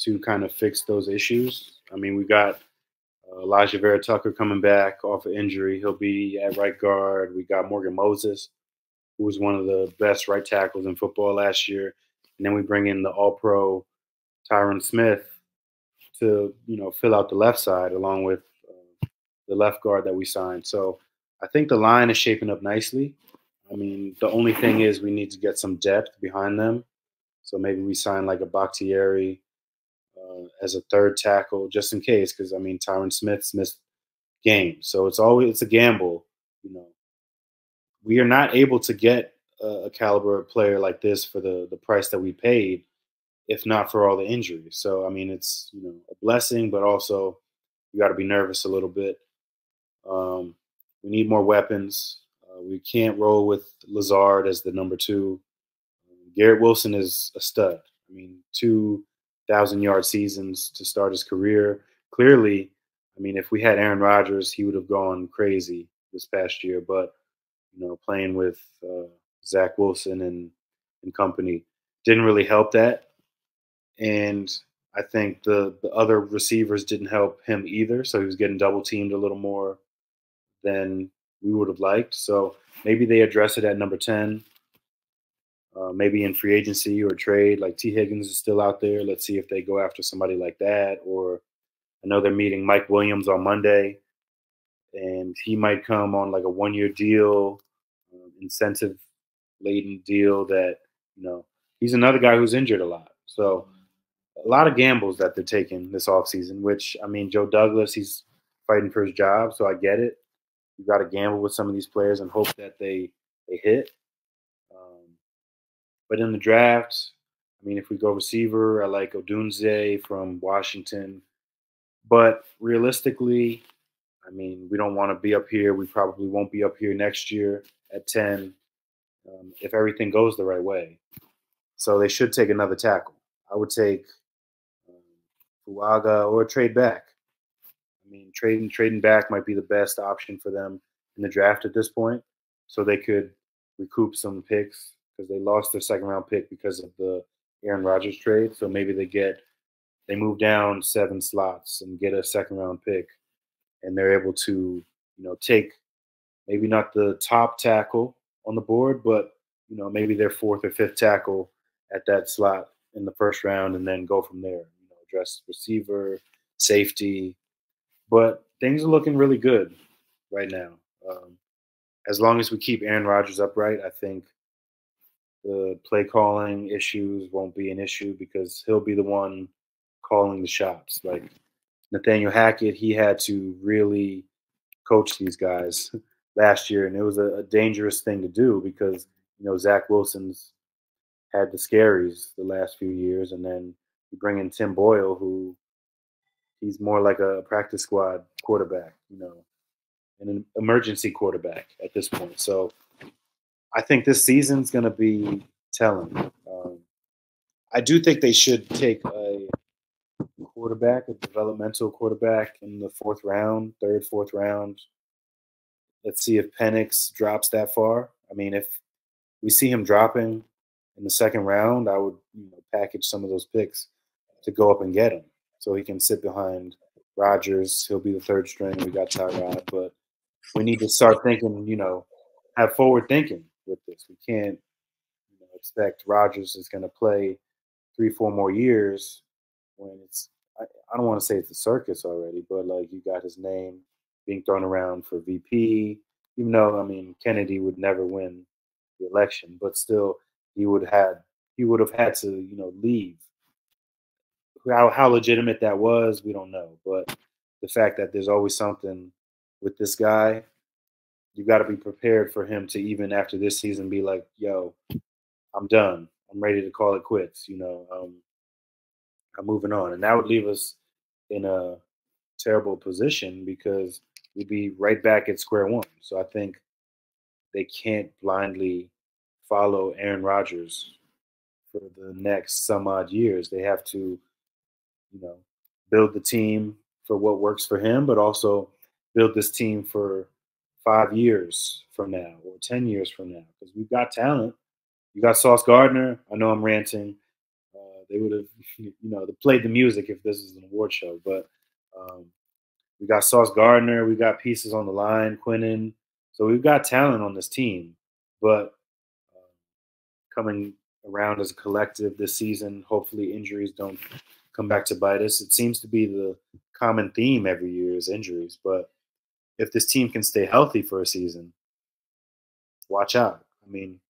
to kind of fix those issues. I mean, we got Elijah Vera Tucker coming back off of injury. He'll be at right guard. We got Morgan Moses, who was one of the best right tackles in football last year. And then we bring in the All-Pro Tyron Smith to, you know, fill out the left side along with the left guard that we signed. So I think the line is shaping up nicely. I mean, the only thing is we need to get some depth behind them. So maybe we sign like a Bakhtiari as a third tackle just in case, because, I mean, Tyron Smith's missed games. So it's always – it's a gamble, you know. We are not able to get a caliber player like this for the price that we paid, if not for all the injuries. So, I mean, it's, you know, a blessing, but also you got to be nervous a little bit. We need more weapons. We can't roll with Lazard as the number 2. Garrett Wilson is a stud. I mean, 2,000-yard seasons to start his career. Clearly, I mean, if we had Aaron Rodgers, he would have gone crazy this past year, but you know, playing with Zach Wilson and company didn't really help that. And I think the other receivers didn't help him either. So he was getting double teamed a little more than we would have liked. So maybe they address it at number 10, maybe in free agency or trade, like T. Higgins is still out there. Let's see if they go after somebody like that. Or I know they're meeting Mike Williams on Monday. And he might come on like a one-year deal, incentive-laden deal that, you know, he's another guy who's injured a lot. So a lot of gambles that they're taking this offseason, which, I mean, Joe Douglas, he's fighting for his job, so I get it. You got to gamble with some of these players and hope that they hit. But in the draft, I mean, if we go receiver, I like Odunze from Washington. But realistically – I mean, we don't want to be up here. We probably won't be up here next year at 10 if everything goes the right way. So they should take another tackle. I would take Fuaga or trade back. I mean, trading back might be the best option for them in the draft at this point, so they could recoup some picks because they lost their second-round pick because of the Aaron Rodgers trade. So maybe they move down 7 slots and get a second-round pick. And they're able to, you know, take maybe not the top tackle on the board, but, you know, maybe their 4th or 5th tackle at that slot in the first round and then go from there, you know, address receiver, safety. But things are looking really good right now. As long as we keep Aaron Rodgers upright, I think the play calling issues won't be an issue because he'll be the one calling the shots. Like, Nathaniel Hackett, he had to really coach these guys last year, and it was a dangerous thing to do because, you know, Zach Wilson's had the scaries the last few years, and then you bring in Tim Boyle, who he's more like a practice squad quarterback, you know, an emergency quarterback at this point. So I think this season's going to be telling. I do think they should take a quarterback, a developmental quarterback in the 4th round. Let's see if Penix drops that far. I mean, if we see him dropping in the 2nd round, I would, you know, package some of those picks to go up and get him so he can sit behind Rodgers. He'll be the 3rd string. We got Tyrod, but we need to start thinking, you know, have forward thinking with this. We can't, you know, expect Rodgers is going to play 3-4 more years when it's, I don't want to say it's a circus already, but like you got his name being thrown around for VP, even though, I mean, Kennedy would never win the election, but still he would have had to, you know, leave. How legitimate that was, we don't know. But the fact that there's always something with this guy, you got to be prepared for him to even after this season be like, yo, I'm done. I'm ready to call it quits, you know. I'm moving on. And that would leave us in a terrible position because we'd be right back at square one. So I think they can't blindly follow Aaron Rodgers for the next some odd years. They have to, you know, build the team for what works for him, but also build this team for 5 years from now or 10 years from now, because we've got talent. You got Sauce Gardner. I know I'm ranting. They would have, you know, they played the music if this was an award show. But we got Sauce Gardner. We got pieces on the line, Quinnen. So we've got talent on this team. But coming around as a collective this season, hopefully injuries don't come back to bite us. It seems to be the common theme every year is injuries. But if this team can stay healthy for a season, watch out. I mean,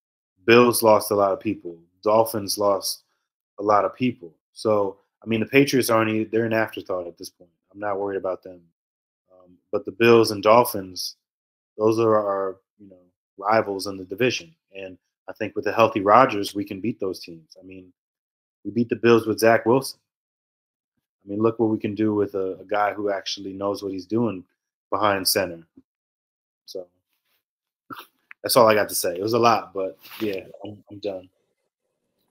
Bills lost a lot of people. Dolphins lost a lot of people. So, I mean, the Patriots aren't – they're an afterthought at this point. I'm not worried about them. But the Bills and Dolphins, those are our, you know, rivals in the division. And I think with a healthy Rodgers, we can beat those teams. I mean, we beat the Bills with Zach Wilson. I mean, look what we can do with a guy who actually knows what he's doing behind center. So – that's all I got to say. It was a lot, but yeah, I'm done.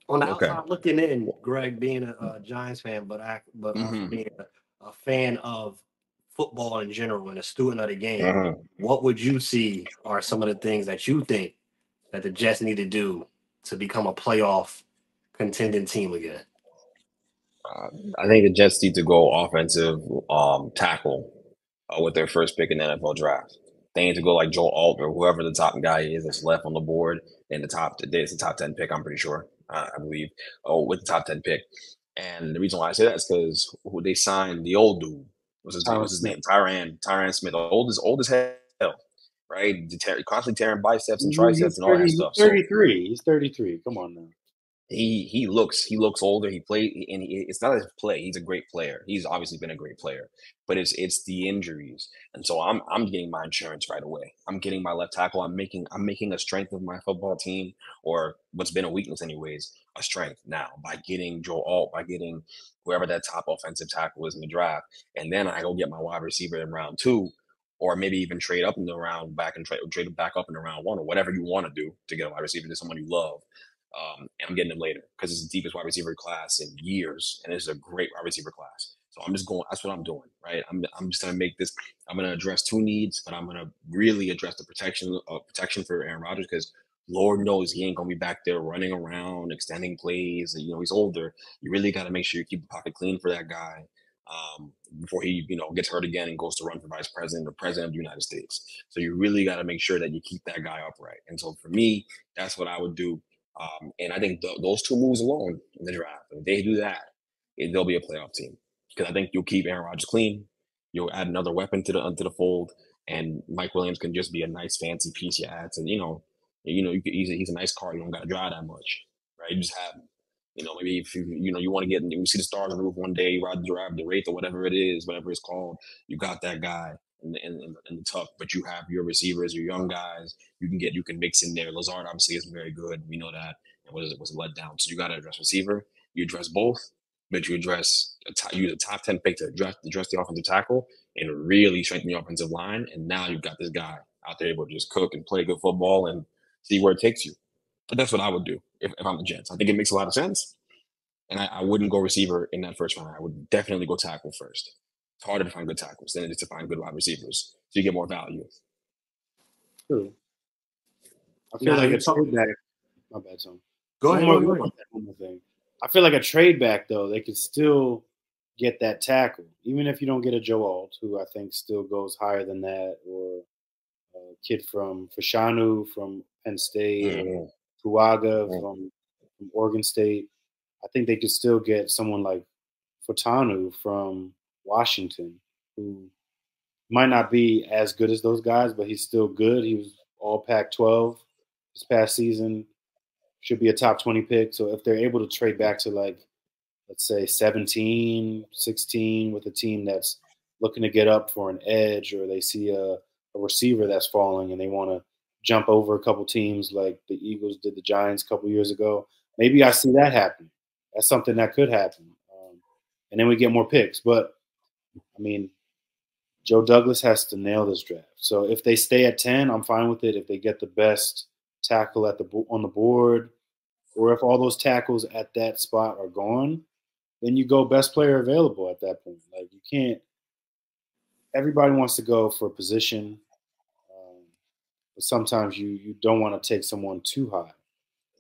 On the outside looking in, Greg, being a Giants fan, but being a fan of football in general and a student of the game, what would you see are some of the things that you think that the Jets need to do to become a playoff contending team again? I think the Jets need to go offensive tackle with their first pick in the NFL draft. They need to go like Joel Alt or whoever the top guy is that's left on the board in the top. It's the top 10 pick, I'm pretty sure. I believe. Oh, with the top 10 pick. And the reason why I say that is because who they signed, the old dude. What's his name? Tyron Smith. Old as hell, right? Constantly tearing biceps and triceps and all that stuff. He's 33. So, he's 33. Come on now. He looks older. He played, and it's not his play. He's a great player. He's obviously been a great player, but it's the injuries. And so I'm getting my insurance right away. I'm getting my left tackle. I'm making a strength of my football team, or what's been a weakness anyways, a strength now by getting Joel Alt, by getting whoever that top offensive tackle is in the draft, and then I go get my wide receiver in round two, or maybe even trade up in the round back and trade back up in the round one, or whatever you want to do to get a wide receiver to someone you love. And I'm getting them later because it's the deepest wide receiver class in years, and it's a great wide receiver class. So I'm just going. That's what I'm doing, right? I'm just gonna make this. I'm gonna address two needs, but I'm gonna really address the protection for Aaron Rodgers, because Lord knows he ain't gonna be back there running around, extending plays. You know, he's older. You really gotta make sure you keep the pocket clean for that guy before he, you know, gets hurt again and goes to run for vice president or president of the United States. So you really gotta make sure that you keep that guy upright. And so for me, that's what I would do. And I think those two moves alone in the draft, if they do that, they'll be a playoff team. Because I think you'll keep Aaron Rodgers clean, you'll add another weapon to the fold, and Mike Williams can just be a nice fancy piece you add to. You know, he's a nice car. You don't got to drive that much, right? You just have him. You know, maybe if you want to get, you see the stars on the roof one day, you ride the drive the Wraith or whatever it is, whatever it's called. You got that guy. And the tough, but you have your receivers, your young guys. You can mix in there. Lazard obviously isn't very good. We know that. And was a letdown. So you got to address receiver. You address both, but you address use a top 10 pick to address the offensive tackle and really strengthen your offensive line. And now you've got this guy out there able to just cook and play good football and see where it takes you. But that's what I would do if I'm the Jets. I think it makes a lot of sense. And I wouldn't go receiver in that first round. I would definitely go tackle first. It's harder to find good tackles than it is to find good wide receivers. So you get more value. True. I feel like a trade back. My bad, Tom. Go ahead. One more thing. I feel like a trade back, though, they could still get that tackle. Even if you don't get a Joe Alt, who I think still goes higher than that, or a kid from Fashanu from Penn State, or Fuaga from Oregon State. I think they could still get someone like Fotanu from Washington, who might not be as good as those guys, but he's still good. He was all Pac-12 this past season. Should be a top 20 pick. So if they're able to trade back to, like, let's say 17, 16 with a team that's looking to get up for an edge, or they see a receiver that's falling and they want to jump over a couple teams like the Eagles did the Giants a couple years ago, maybe I see that happen. That's something that could happen. And then we get more picks. But I mean, Joe Douglas has to nail this draft. So if they stay at 10, I'm fine with it. If they get the best tackle at on the board, or if all those tackles at that spot are gone, then you go best player available at that point. Like, you can't – everybody wants to go for a position, but sometimes you don't want to take someone too high,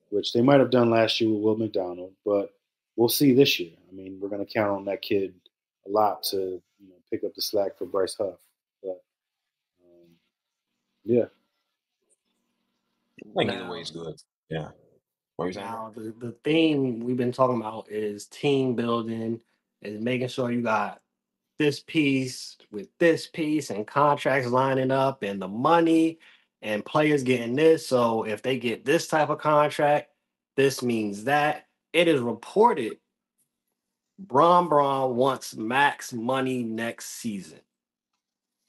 which they might have done last year with Will McDonald, but we'll see this year. I mean, we're going to count on that kid a lot to pick up the slack for Bryce Huff. But, yeah. I think either way is good. Yeah. Now, the thing we've been talking about is team building and making sure you got this piece with this piece and contracts lining up and the money and players getting this. So if they get this type of contract, this means that. It is reported Bron wants max money next season.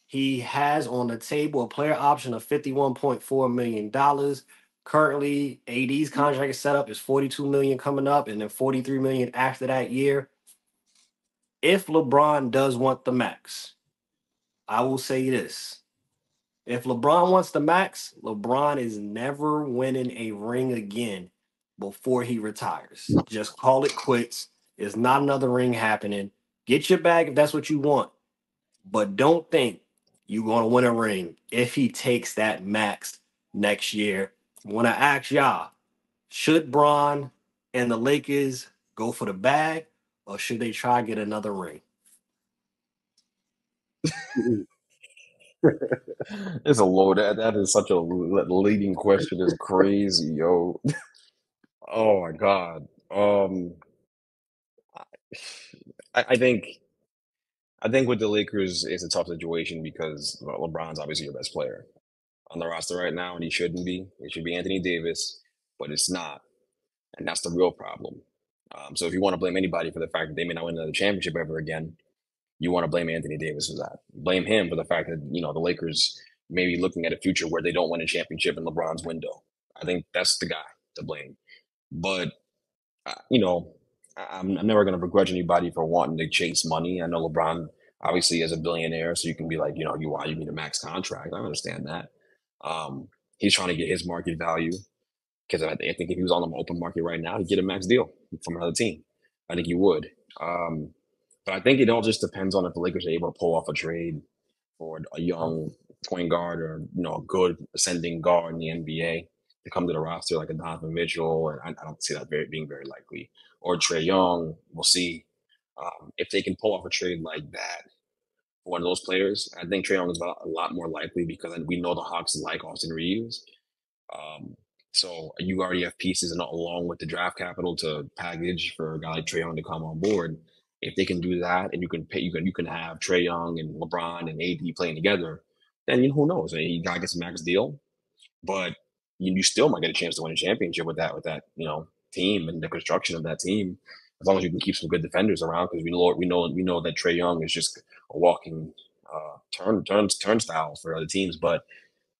He has on the table a player option of $51.4 million. Currently, AD's contract is set up is $42 million coming up and then $43 million after that year. If LeBron does want the max, I will say this. If LeBron wants the max, LeBron is never winning a ring again before he retires. Just call it quits. It's not another ring happening. Get your bag if that's what you want. But don't think you're going to win a ring if he takes that max next year. When I ask y'all, should Bron and the Lakers go for the bag, or should they try to get another ring? It's a load. That is such a leading question. It's crazy, yo. Oh my God. I think with the Lakers, it's a tough situation because LeBron's obviously your best player on the roster right now, and he shouldn't be. It should be Anthony Davis, but it's not. And that's the real problem. So if you want to blame anybody for the fact that they may not win another championship ever again, you want to blame Anthony Davis for that. Blame him for the fact that, the Lakers may be looking at a future where they don't win a championship in LeBron's window. I think that's the guy to blame. But, I'm never going to begrudge anybody for wanting to chase money. I know LeBron obviously is a billionaire, so you can be like, you need a max contract. I understand that. He's trying to get his market value, because I think if he was on the open market right now, he'd get a max deal from another team. I think he would. But I think it all just depends on if the Lakers are able to pull off a trade for a young point guard or, a good ascending guard in the NBA to come to the roster like a Donovan Mitchell. And I don't see that being very likely. Or Trae Young, we'll see. If they can pull off a trade like that, one of those players, I think Trae Young is a lot more likely because we know the Hawks like Austin Reeves. So you already have pieces along with the draft capital to package for a guy like Trae Young to come on board. If they can do that and you can have Trae Young and LeBron and AD playing together, then who knows? You gotta get some max deal, but you still might get a chance to win a championship with that team and the construction of that team. As long as you can keep some good defenders around, because we know that Trae Young is just a walking turnstile for other teams. But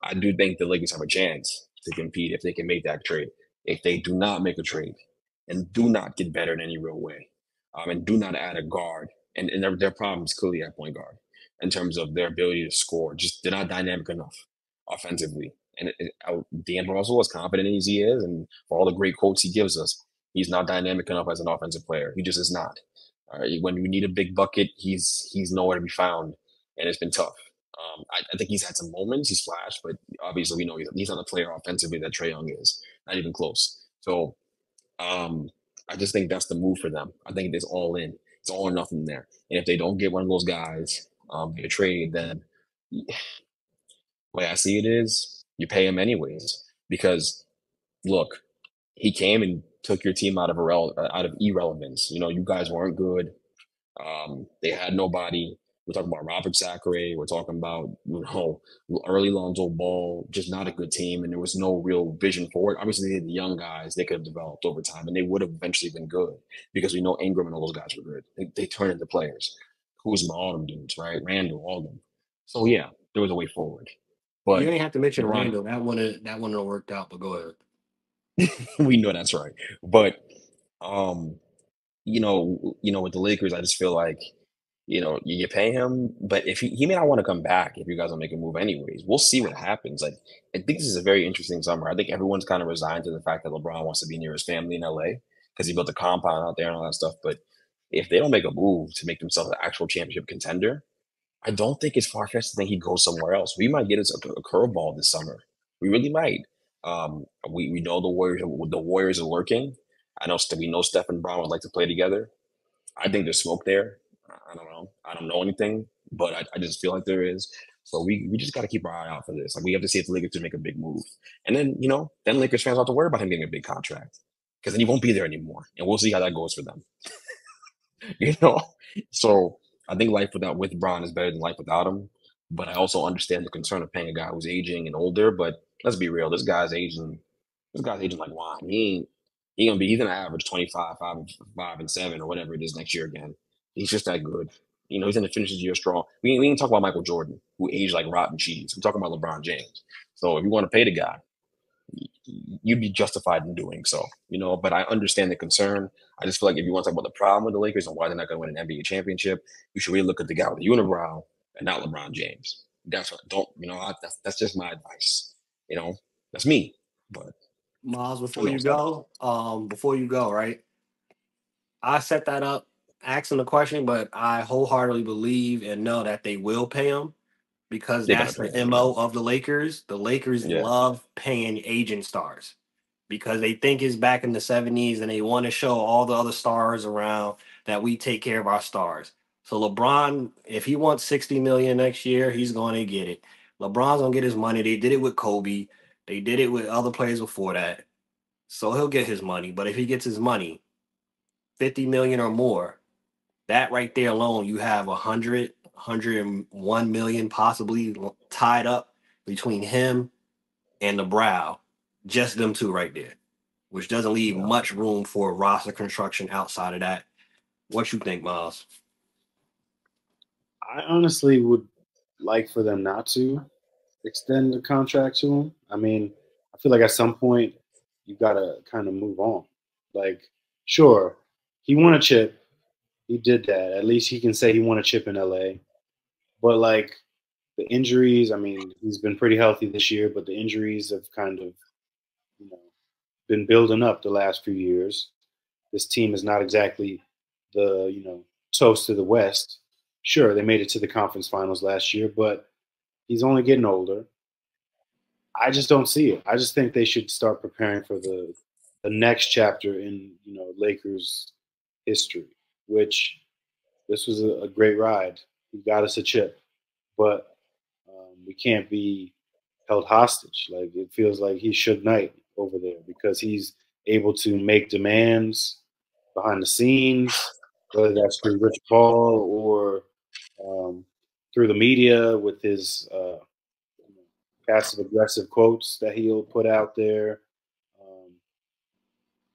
I do think the Lakers have a chance to compete if they can make that trade. If they do not make a trade and do not get better in any real way, and do not add a guard, and their problem is clearly at point guard in terms of their ability to score. Just they're not dynamic enough offensively. And D'Angelo Russell, as confident as he is, and for all the great quotes he gives us, he's not dynamic enough as an offensive player. He just is not. All right? When you need a big bucket, he's nowhere to be found, and it's been tough. I think he's had some moments. He's flashed, but obviously we know he's not the player offensively that Trae Young is. Not even close. So I just think that's the move for them. I think it's all in. It's all or nothing there. And if they don't get one of those guys in a trade, then the way I see it is you pay him anyways. Because, look, he came and took your team out of irrelevance. You guys weren't good. They had nobody. We're talking about Robert Sacre. We're talking about, early Lonzo Ball, just not a good team. And there was no real vision for it. Obviously, the young guys, they could have developed over time, and they would have eventually been good because we know Ingram and all those guys were good. They turned into players. Kuzma, all them dudes, right? Randall, all them. So, yeah, there was a way forward. But you didn't have to mention Randall. That one worked out, but go ahead. We know that's right, but with the Lakers, I just feel like you know, you pay him, but if he may not want to come back if you guys don't make a move anyways. We'll see what happens. Like, I think this is a very interesting summer. I think everyone's kind of resigned to the fact that LeBron wants to be near his family in LA because he built a compound out there and all that stuff. But if they don't make a move to make themselves an actual championship contender, I don't think it's far-fetched to think he goes somewhere else. We might get a curveball this summer. We really might. We know the Warriors are lurking. We know Steph and Brown would like to play together. I think there's smoke there. I don't know. I don't know anything, but I just feel like there is. So we just got to keep our eye out for this. Like, we have to see if the Lakers do make a big move. And then, you know, then Lakers fans don't have to worry about him getting a big contract because then he won't be there anymore. And we'll see how that goes for them. You know? So I think life with Bron is better than life without him. But I also understand the concern of paying a guy who's aging and older. But let's be real. This guy's aging like wine. He's going to average 25, 5, and 7 or whatever it is next year again. He's just that good. You know, he's going to finish his year strong. We ain't talking about Michael Jordan, who aged like rotten cheese. We're talking about LeBron James. So if you want to pay the guy, you'd be justified in doing so, you know. But I understand the concern. I just feel like if you want to talk about the problem with the Lakers and why they're not going to win an NBA championship, you should really look at the guy with the unibrow and not LeBron James. That's what I don't, you know, that's just my advice. You know, that's me. But Miles, before you go, right? I set that up asking the question, but I wholeheartedly believe and know that they will pay him because that's the MO of the Lakers. The Lakers love paying aging stars because they think it's back in the 70s and they want to show all the other stars around that we take care of our stars. So LeBron, if he wants $60 million next year, he's going to get it. LeBron's going to get his money. They did it with Kobe. They did it with other players before that. So he'll get his money. But if he gets his money, $50 million or more, that right there alone, you have 100, 101 million possibly tied up between him and the brow. Just them two right there, which doesn't leave much room for roster construction outside of that. What you think, Miles? I honestly would like for them not to extend the contract to him. I mean, I feel like at some point you got to kind of move on. Like, sure, he won a chip. He did that. At least he can say he won a chip in LA. But, like, the injuries, I mean, he's been pretty healthy this year, but the injuries have kind of, you know, been building up the last few years. This team is not exactly the, you know, toast to the West. Sure, they made it to the conference finals last year, but he's only getting older. I just don't see it. I just think they should start preparing for the next chapter in, you know, Lakers history. Which this was a great ride. He got us a chip, but we can't be held hostage. Like, it feels like he's Suge Knight over there because he's able to make demands behind the scenes, whether that's through Rich Paul or through the media with his passive-aggressive quotes that he'll put out there.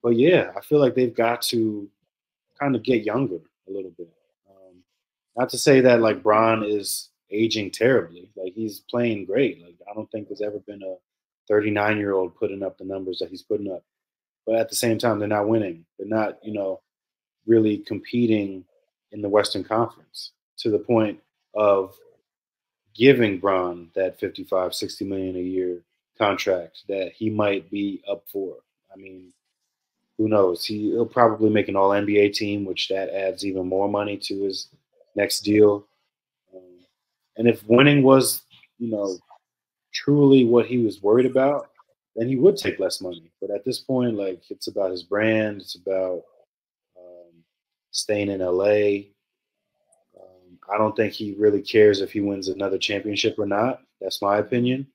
But, yeah, I feel like they've got to kind of get younger a little bit. Not to say that, like, Bron is aging terribly. Like, he's playing great. Like, I don't think there's ever been a 39-year-old putting up the numbers that he's putting up. But at the same time, they're not winning. They're not, you know, really competing in the Western Conference to the point of giving Bron that $55-60 million a year contract that he might be up for. I mean, who knows? He'll probably make an All-NBA team, which that adds even more money to his next deal. And if winning was, you know, truly what he was worried about, then he would take less money. But at this point, like, it's about his brand. It's about staying in L.A. I don't think he really cares if he wins another championship or not. That's my opinion.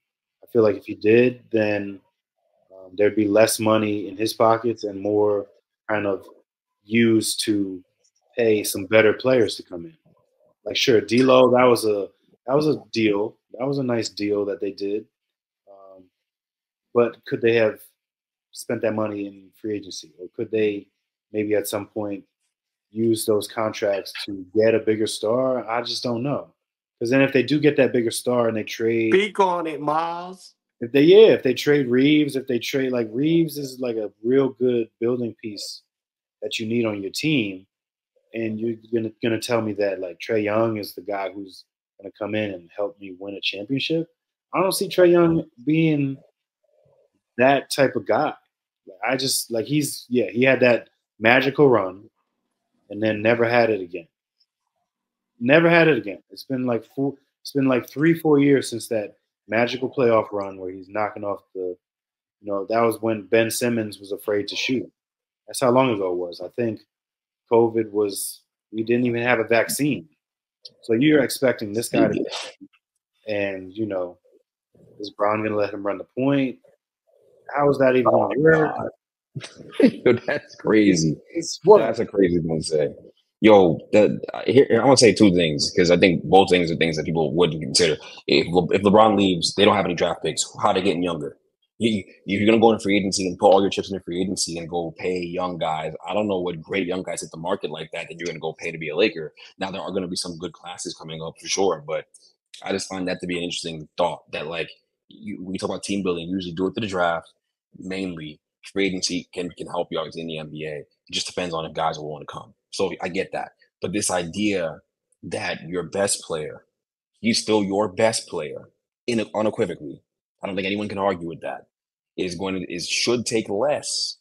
I feel like if he did, then there'd be less money in his pockets and more kind of used to pay some better players to come in. Like, sure, D'Lo, that was a deal. That was a nice deal that they did. But could they have spent that money in free agency? Or could they maybe at some point use those contracts to get a bigger star? I just don't know. Because then if they do get that bigger star and they trade – speak on it, Miles. If they trade Reeves, like, Reeves is like a real good building piece that you need on your team. And you're gonna tell me that like Trae Young is the guy who's gonna come in and help me win a championship? I don't see Trae Young being that type of guy. I just like he had that magical run and then never had it again. Never had it again. It's been like three, 4 years since that magical playoff run where he's knocking off the, that was when Ben Simmons was afraid to shoot. That's how long ago it was. I think COVID was, we didn't even have a vaccine. So you're expecting this guy to, and is Brown going to let him run the point? How is that even going to work? Yo, that's crazy. That's a crazy thing to say. Yo, I want to say two things because I think both things are things that people would consider. If LeBron leaves, they don't have any draft picks. How are they getting younger? You're going to go in free agency and put all your chips in the free agency and go pay young guys. I don't know what great young guys hit the market like that you're going to go pay to be a Laker. Now, there are going to be some good classes coming up for sure, but I just find that to be an interesting thought that, like, when you talk about team building, you usually do it through the draft mainly. Free agency can help you out in the NBA. It just depends on if guys will want to come. So I get that. But this idea that your best player, he's still your best player unequivocally, I don't think anyone can argue with that, should take less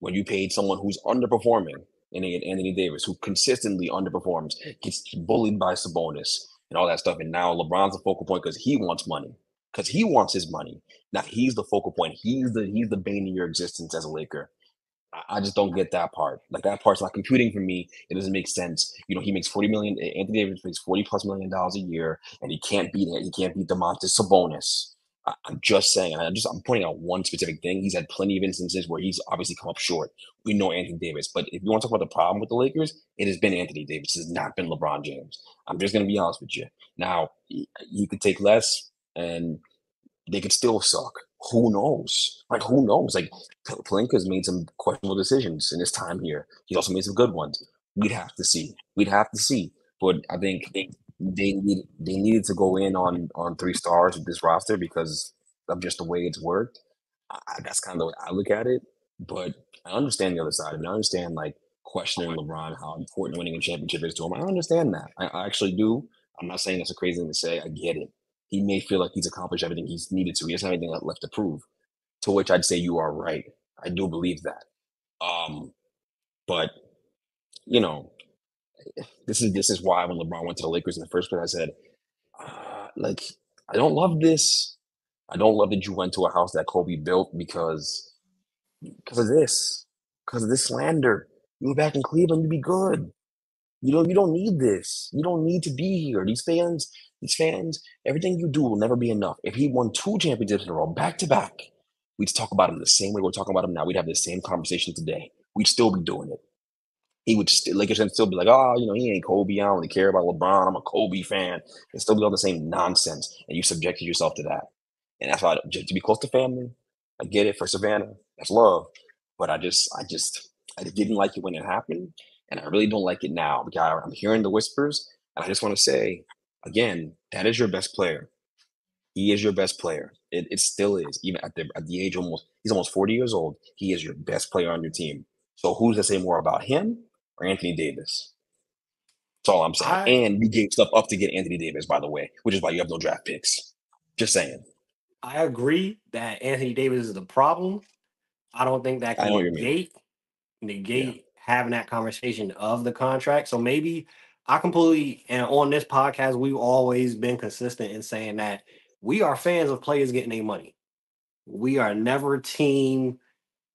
when you paid someone who's underperforming, and Anthony Davis, who consistently underperforms, gets bullied by Sabonis and all that stuff. And now LeBron's the focal point because he wants money, because he wants his money. Now he's the focal point. He's the bane of your existence as a Laker. I just don't get that part. Like, that part's not computing for me. It doesn't make sense. He makes $40 million. Anthony Davis makes $40+ million a year, and he can't beat DeMontis Sabonis. I'm just saying. I'm pointing out one specific thing. He's had plenty of instances where he's obviously come up short. We know Anthony Davis, but if you want to talk about the problem with the Lakers, it has been Anthony Davis. It has not been LeBron James. I'm just going to be honest with you. Now, he could take less, and they could still suck. Who knows? Like, who knows? Like, Pelinka's made some questionable decisions in his time here. He's also made some good ones. We'd have to see. But I think they needed to go in on three stars with this roster because of just the way it's worked. That's kind of the way I look at it. But I understand the other side. I mean, I understand, like, questioning LeBron, how important winning a championship is to him. I understand that. I actually do. I'm not saying that's a crazy thing to say. I get it. He may feel like he's accomplished everything he's needed to. He doesn't have anything left to prove, to which I'd say you are right. I do believe that. But, this is why when LeBron went to the Lakers in the first place, I said, I don't love this. I don't love that you went to a house that Kobe built because of this slander. You were back in Cleveland, you'd be good. You don't need this. You don't need to be here. These fans, everything you do will never be enough. If he won 2 championships in a row, back to back, we'd talk about him the same way we're talking about him now. We'd have the same conversation today. We'd still be doing it. He would still be like, he ain't Kobe. I don't really care about LeBron. I'm a Kobe fan. It'd still be all the same nonsense. And you subjected yourself to that. And that's why, to be close to family, I get it. For Savannah, that's love. But I didn't like it when it happened. And I really don't like it now because I'm hearing the whispers. And I just want to say, again, that is your best player. He is your best player. It still is, even at the age he's almost 40 years old. He is your best player on your team. So who's to say more about him or Anthony Davis? That's all I'm saying. And you gave stuff up to get Anthony Davis, by the way, which is why you have no draft picks. Just saying. I agree that Anthony Davis is the problem. I don't think that can negate having that conversation of the contract. So maybe I completely, and on this podcast, we've always been consistent in saying that we are fans of players getting their money. We are never team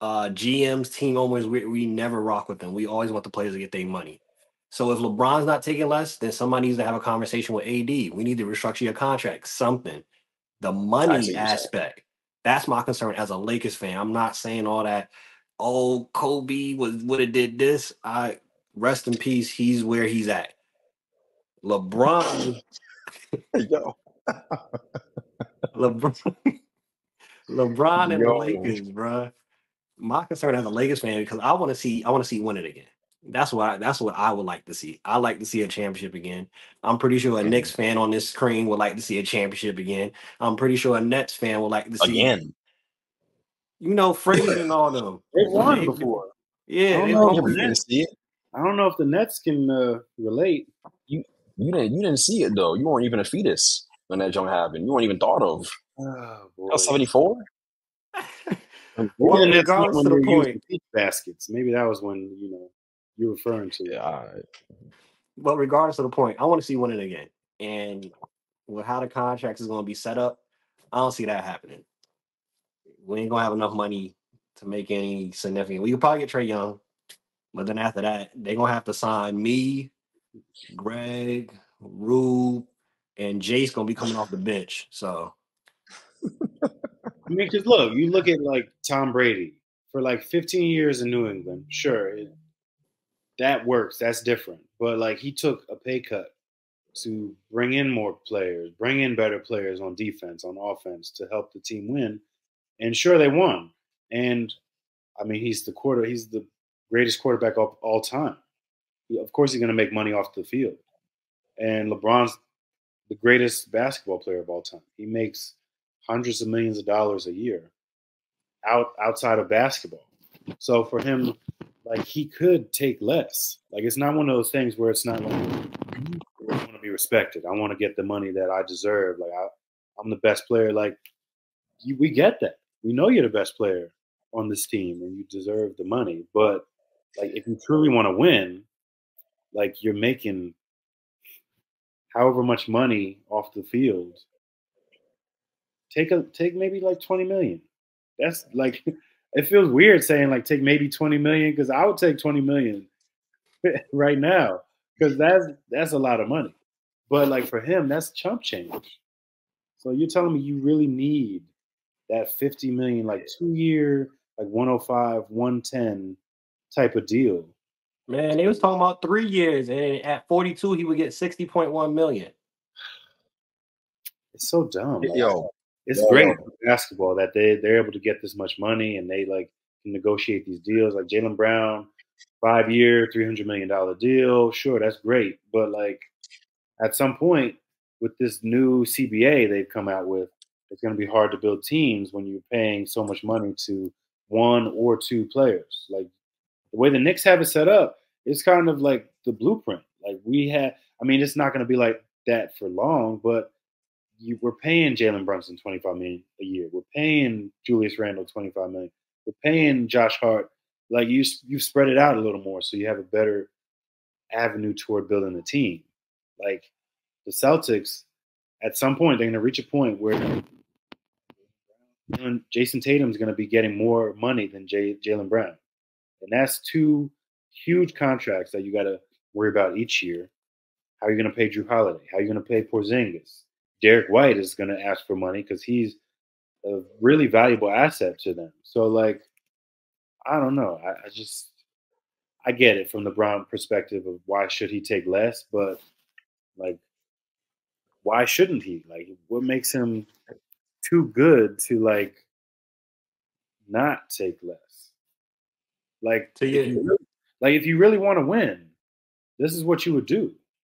GMs, team owners. We never rock with them. We always want the players to get their money. So if LeBron's not taking less, then somebody needs to have a conversation with AD. We need to restructure your contract, something. The money aspect, that's my concern as a Lakers fan. I'm not saying all that, oh, Kobe would have did this. Rest in peace. He's where he's at. LeBron. Yo. LeBron and the Lakers, bro. My concern as a Lakers fan, because I want to see win it again. That's what I would like to see. I like to see a championship again. I'm pretty sure a Knicks fan on this screen would like to see a championship again. I'm pretty sure a Nets fan would like to see again. Frazier and all them. They won before. Yeah, they won. I don't know if the Nets can relate. You didn't see it though. You weren't even a fetus when that jump happened. You weren't even thought of. Oh, boy. That was 74. Well, it got to the point. Baskets. Maybe that was when you're referring to. Yeah, all right. But regardless of the point, I want to see winning again. And with how the contract is going to be set up, I don't see that happening. We ain't going to have enough money to make any significant. We could probably get Trae Young, but then after that, they're going to have to sign me, Greg, Rube, and Jace going to be coming off the bench. So, I mean, because look, you look at like Tom Brady for like 15 years in New England. Sure, that works. That's different. But like he took a pay cut to bring in more players, bring in better players on defense, on offense to help the team win. And sure, they won. And I mean, he's the greatest quarterback of all time. Of course, he's going to make money off the field. And LeBron's the greatest basketball player of all time. He makes hundreds of millions of dollars a year outside of basketball. So for him, like, he could take less. Like, it's not one of those things where it's not like, I want to be respected. I want to get the money that I deserve. Like, I'm the best player. Like, we get that. We know you're the best player on this team and you deserve the money. But, like, if you truly want to win, like, you're making however much money off the field. Take maybe, like, $20 million. That's, like... It feels weird saying like take maybe $20 million because I would take $20 million right now because that's a lot of money. But like for him, that's chump change. So you're telling me you really need that $50 million, like 2 year, like 105, 110 type of deal. Man, they was talking about 3 years, and at 42, he would get $60.1 million. It's so dumb, man. Yo. It's great for basketball that they're able to get this much money and they like can negotiate these deals. Like Jaylen Brown, 5 year, $300 million deal. Sure, that's great. But like at some point with this new CBA they've come out with, it's going to be hard to build teams when you're paying so much money to one or two players. Like the way the Knicks have it set up, it's kind of like the blueprint. Like it's not going to be like that for long, but we're paying Jalen Brunson $25 million a year. We're paying Julius Randle $25 million. We're paying Josh Hart. Like you spread it out a little more so you have a better avenue toward building a team. Like the Celtics, at some point, they're going to reach a point where Jason Tatum's going to be getting more money than Jalen Brown. And that's two huge contracts that you got to worry about each year. How are you going to pay Drew Holiday? How are you going to pay Porzingis? Derek White is going to ask for money because he's a really valuable asset to them. So, like, I don't know. I get it from the Brown perspective of why should he take less, but, like, why shouldn't he? Like, what makes him too good to, like, not take less? Like, if you really want to win, this is what you would do.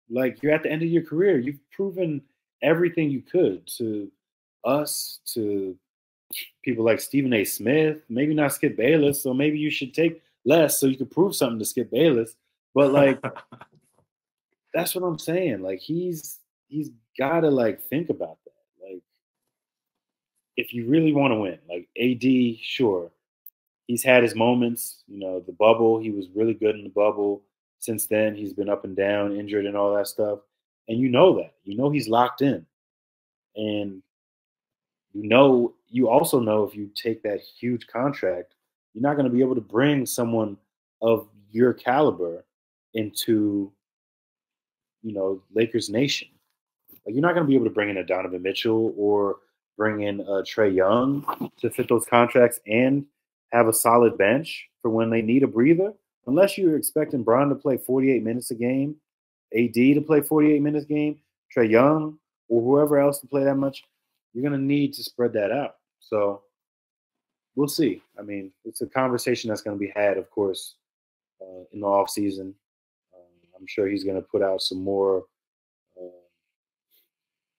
Like, you're at the end of your career. You've proven – everything you could to us, to people like Stephen A. Smith, maybe not Skip Bayless, so maybe you should take less so you could prove something to Skip Bayless. But, like, that's what I'm saying. Like, he's got to, like, think about that. Like, if you really want to win, like, AD, sure, he's had his moments. You know, the bubble, he was really good in the bubble. Since then, he's been up and down, injured and all that stuff. And you know that. You know he's locked in. And you also know if you take that huge contract, you're not going to be able to bring someone of your caliber into, Lakers Nation. Like, you're not going to be able to bring in a Donovan Mitchell or bring in a Trae Young to fit those contracts and have a solid bench for when they need a breather. Unless you're expecting Bron to play 48 minutes a game, AD to play 48 minutes game, Trae Young, or whoever else to play that much, you're going to need to spread that out. So we'll see. I mean, it's a conversation that's going to be had, of course, in the offseason. I'm sure he's going to put out some more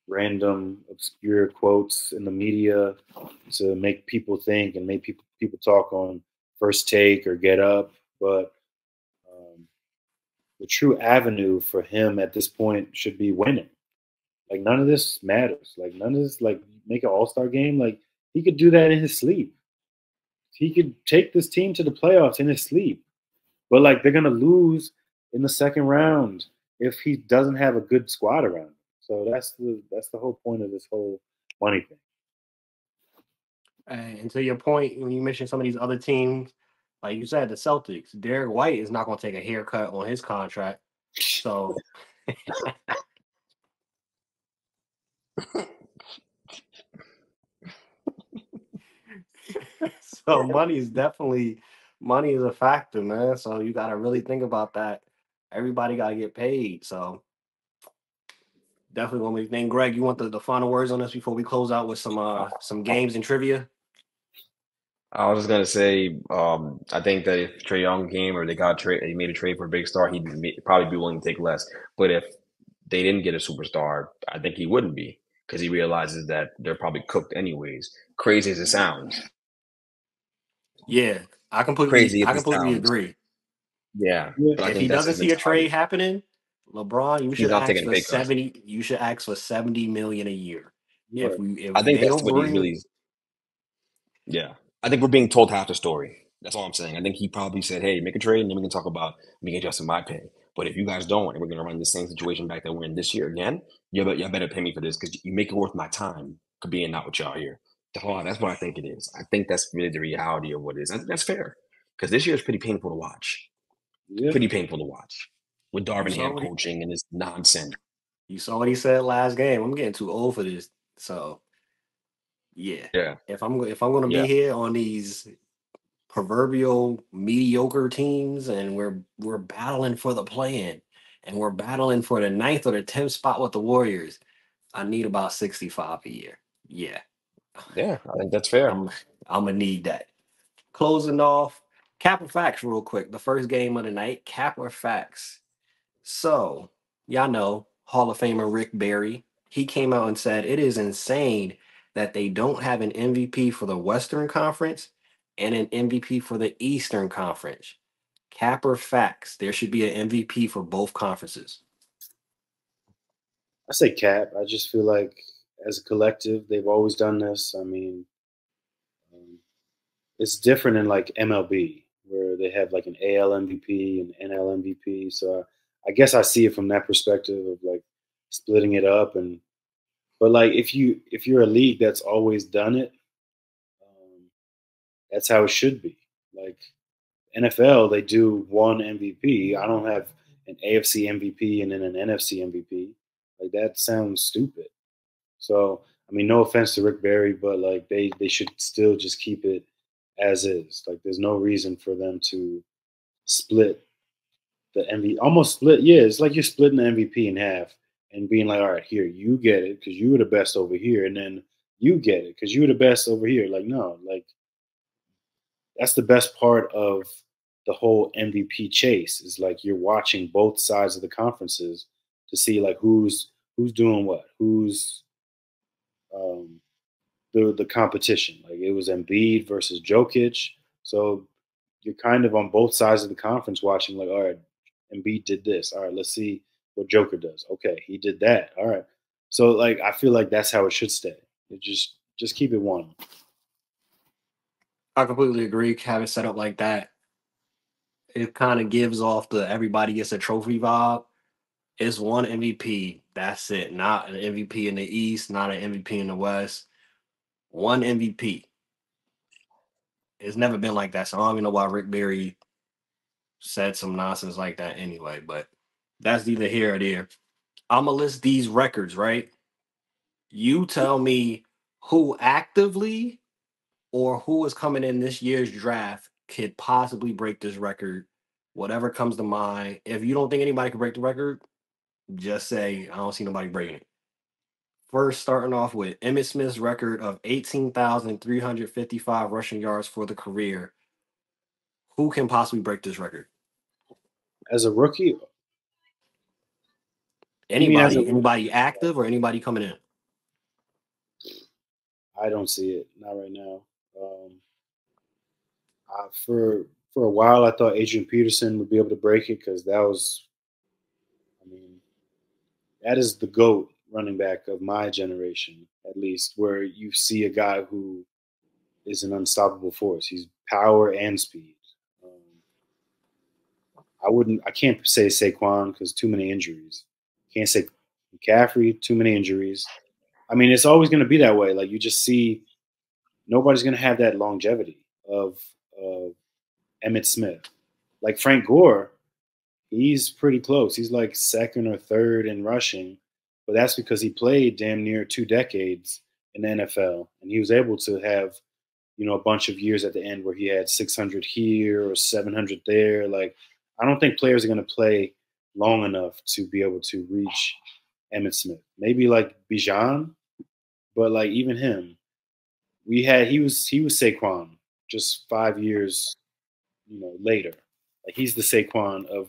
random, obscure quotes in the media to make people think and make people talk on First Take or Get Up. But the true avenue for him at this point should be winning. Like, none of this matters. Like, none of this, like, make an all-star game. Like, he could do that in his sleep. He could take this team to the playoffs in his sleep. But, like, they're going to lose in the second round if he doesn't have a good squad around him. So that's the whole point of this whole money thing. And to your point, when you mentioned some of these other teams, like you said, the Celtics, Derek White is not going to take a haircut on his contract. So so money is a factor, man. So you got to really think about that. Everybody got to get paid. So definitely one big thing. Greg, you want the final words on this before we close out with some games and trivia? I was just gonna say, I think that if Trae Young came or they got he made a trade for a big star, he'd probably be willing to take less. But if they didn't get a superstar, I think he wouldn't be, because he realizes that they're probably cooked anyways. Crazy as it sounds. Yeah, I completely agree. Yeah, if he doesn't see a trade happening, LeBron, you should ask for $70 million a year. Yeah, I think that's what he really. Yeah. I think we're being told half the story. That's all I'm saying. I think he probably said, hey, make a trade, and then we can talk about making adjustments in my pay. But if you guys don't, and we're going to run the same situation back that we're in this year again, y'all better pay me for this, because you make it worth my time for being out with y'all here. That's what I think it is. I think that's really the reality of what it is. I think that's fair, because this year is pretty painful to watch. Yeah. Pretty painful to watch. With Darvin Ham coaching and this nonsense. You saw what he said last game. I'm getting too old for this, so... Yeah. If I'm going to be here on these proverbial mediocre teams, and we're battling for the play-in, and we're battling for the 9th or the 10th spot with the Warriors, I need about 65 a year. Yeah. Yeah, I think that's fair. I'm going to need that. Closing off, Cap or Facts real quick. The first game of the night, Cap or Facts. So, y'all know Hall of Famer Rick Barry, he came out and said, it is insane that they don't have an MVP for the Western Conference and an MVP for the Eastern Conference. Cap or Facts? There should be an MVP for both conferences. I say cap. I just feel like as a collective, they've always done this. I mean, it's different in like MLB, where they have like an AL MVP and NL MVP. So I guess I see it from that perspective of like splitting it up. And but like if you're a league that's always done it, that's how it should be. Like NFL, they do one MVP. I don't have an AFC MVP and then an NFC MVP. Like that sounds stupid. So I mean, no offense to Rick Barry, but like they should still just keep it as is. Like there's no reason for them to split the MVP. Almost split. Yeah, it's like you're splitting the MVP in half. And being like, all right, here, you get it because you were the best over here. And then you get it because you were the best over here. Like, no, like that's the best part of the whole MVP chase is like you're watching both sides of the conferences to see like who's doing what, who's the competition. Like it was Embiid versus Jokic. So you're kind of on both sides of the conference watching like, all right, Embiid did this. All right, let's see what Joker does. Okay, he did that. All right. So, like, I feel like that's how it should stay. It just keep it one. I completely agree. Having it set up like that, it kind of gives off the everybody gets a trophy vibe. It's one MVP. That's it. Not an MVP in the East, not an MVP in the West. One MVP. It's never been like that. So I don't even know why Rick Barry said some nonsense like that anyway, but that's neither here or there. I'm going to list these records, right? You tell me who actively or who is coming in this year's draft could possibly break this record, whatever comes to mind. If you don't think anybody can break the record, just say, I don't see nobody breaking it. First, starting off with Emmitt Smith's record of 18,355 rushing yards for the career. Who can possibly break this record? As a rookie? Anybody active or anybody coming in? I don't see it. Not right now. For a while, I thought Adrian Peterson would be able to break it because that was That is the GOAT running back of my generation, at least, where you see a guy who is an unstoppable force. He's power and speed. I can't say Saquon because too many injuries. Can't say McCaffrey, too many injuries. I mean, it's always going to be that way. Like, you just see nobody's going to have that longevity of Emmitt Smith. Like Frank Gore, he's pretty close. He's like second or third in rushing, but that's because he played damn near 2 decades in the NFL, and he was able to have, you know, a bunch of years at the end where he had 600 here or 700 there. Like, I don't think players are going to play long enough to be able to reach Emmitt Smith. Maybe like Bijan, but like even him, he was Saquon just 5 years, you know, later. Like, he's the Saquon of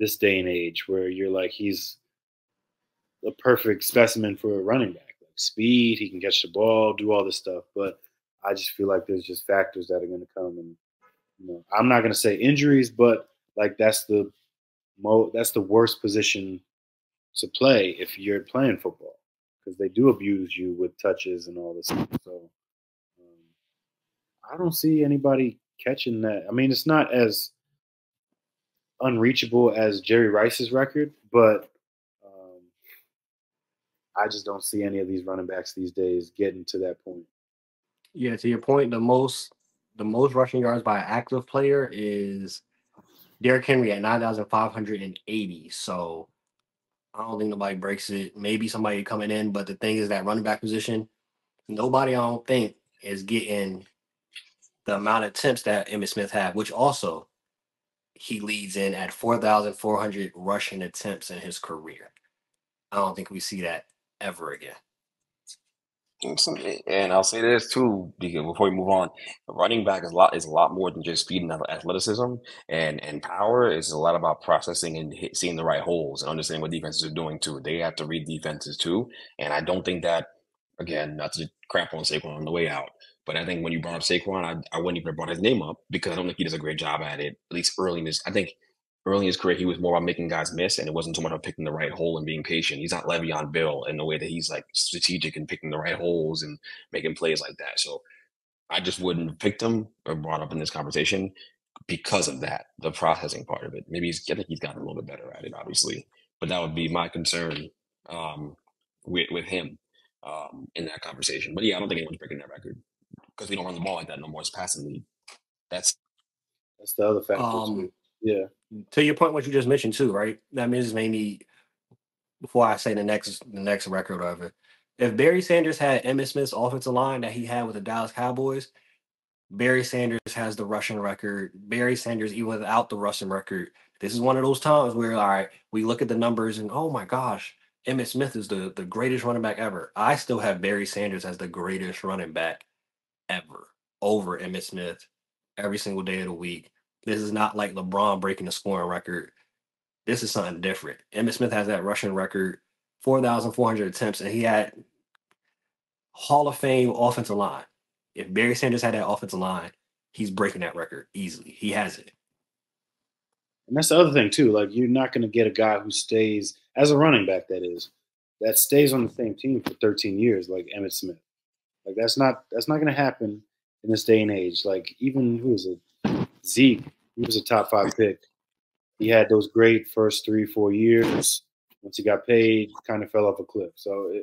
this day and age, where you're like, he's the perfect specimen for a running back. Like, speed, he can catch the ball, do all this stuff. But I just feel like there's just factors that are going to come, and you know, I'm not going to say injuries, but like that's the worst position to play if you're playing football, because they do abuse you with touches and all this stuff. So I don't see anybody catching that. I mean, it's not as unreachable as Jerry Rice's record, but I just don't see any of these running backs these days getting to that point. Yeah, to your point, the most rushing yards by an active player is Derrick Henry at 9,580. So I don't think nobody breaks it. Maybe somebody coming in, but the thing is that running back position, nobody, I don't think, is getting the amount of attempts that Emmitt Smith had, which also he leads in at 4,400 rushing attempts in his career. I don't think we see that ever again. And I'll say this too, before we move on, a running back is a lot more than just speed and athleticism and power. It's a lot about processing and seeing the right holes and understanding what defenses are doing too. They have to read defenses too. And I don't think that, again, not to crap on Saquon on the way out, but I think when you brought up Saquon, I wouldn't even have brought his name up, because I don't think he does a great job at it, at least early in his, I think early in his career, he was more about making guys miss, and it wasn't so much about picking the right hole and being patient. He's not Le'Veon Bell in the way that he's like strategic and picking the right holes and making plays like that. So I just wouldn't have picked him or brought up in this conversation because of that, the processing part of it. Maybe I think he's gotten a little bit better at it, obviously, but that would be my concern with him in that conversation. But yeah, I don't think anyone's breaking that record, because we don't run the ball like that no more. It's passing league. That's the other factor. Yeah. To your point, what you just mentioned too, right? That means maybe before I say the next record of it, if Barry Sanders had Emmitt Smith's offensive line that he had with the Dallas Cowboys, Barry Sanders has the rushing record. Barry Sanders, even without the rushing record, this is one of those times where, all right, we look at the numbers and, oh my gosh, Emmitt Smith is the greatest running back ever. I still have Barry Sanders as the greatest running back ever over Emmitt Smith every single day of the week. This is not like LeBron breaking the scoring record. This is something different. Emmitt Smith has that rushing record, 4,400 attempts, and he had Hall of Fame offensive line. If Barry Sanders had that offensive line, he's breaking that record easily. He has it. And that's the other thing too. Like, you're not going to get a guy who stays as a running back, that stays on the same team for 13 years like Emmitt Smith. Like, that's not going to happen in this day and age. Like, even who is it? Zeke, he was a top 5 pick. He had those great first 3-4 years. Once he got paid, kind of fell off a cliff. So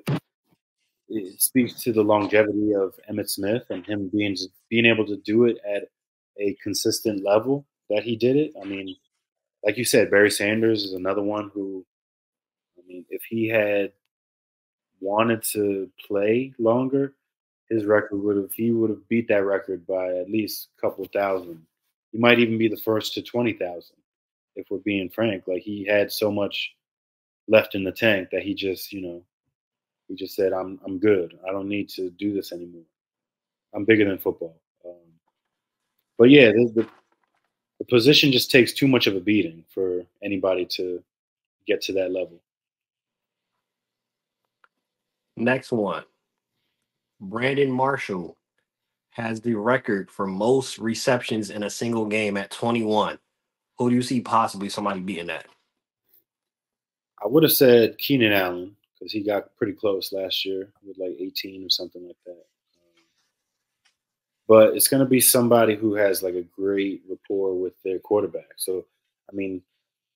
it speaks to the longevity of Emmitt Smith and him being able to do it at a consistent level that he did it. I mean, like you said, Barry Sanders is another one who, I mean, if he had wanted to play longer, his record would have beat that record by at least a couple thousand. He might even be the first to 20,000, if we're being frank. Like, he had so much left in the tank that he just, you know, he just said, I'm good. I don't need to do this anymore. I'm bigger than football. But yeah, the position just takes too much of a beating for anybody to get to that level. Next one. Brandon Marshall has the record for most receptions in a single game at 21. Who do you see possibly somebody beating that? I I would have said Keenan Allen because he got pretty close last year with like 18 or something like that. But it's going to be somebody who has like a great rapport with their quarterback. So, I mean,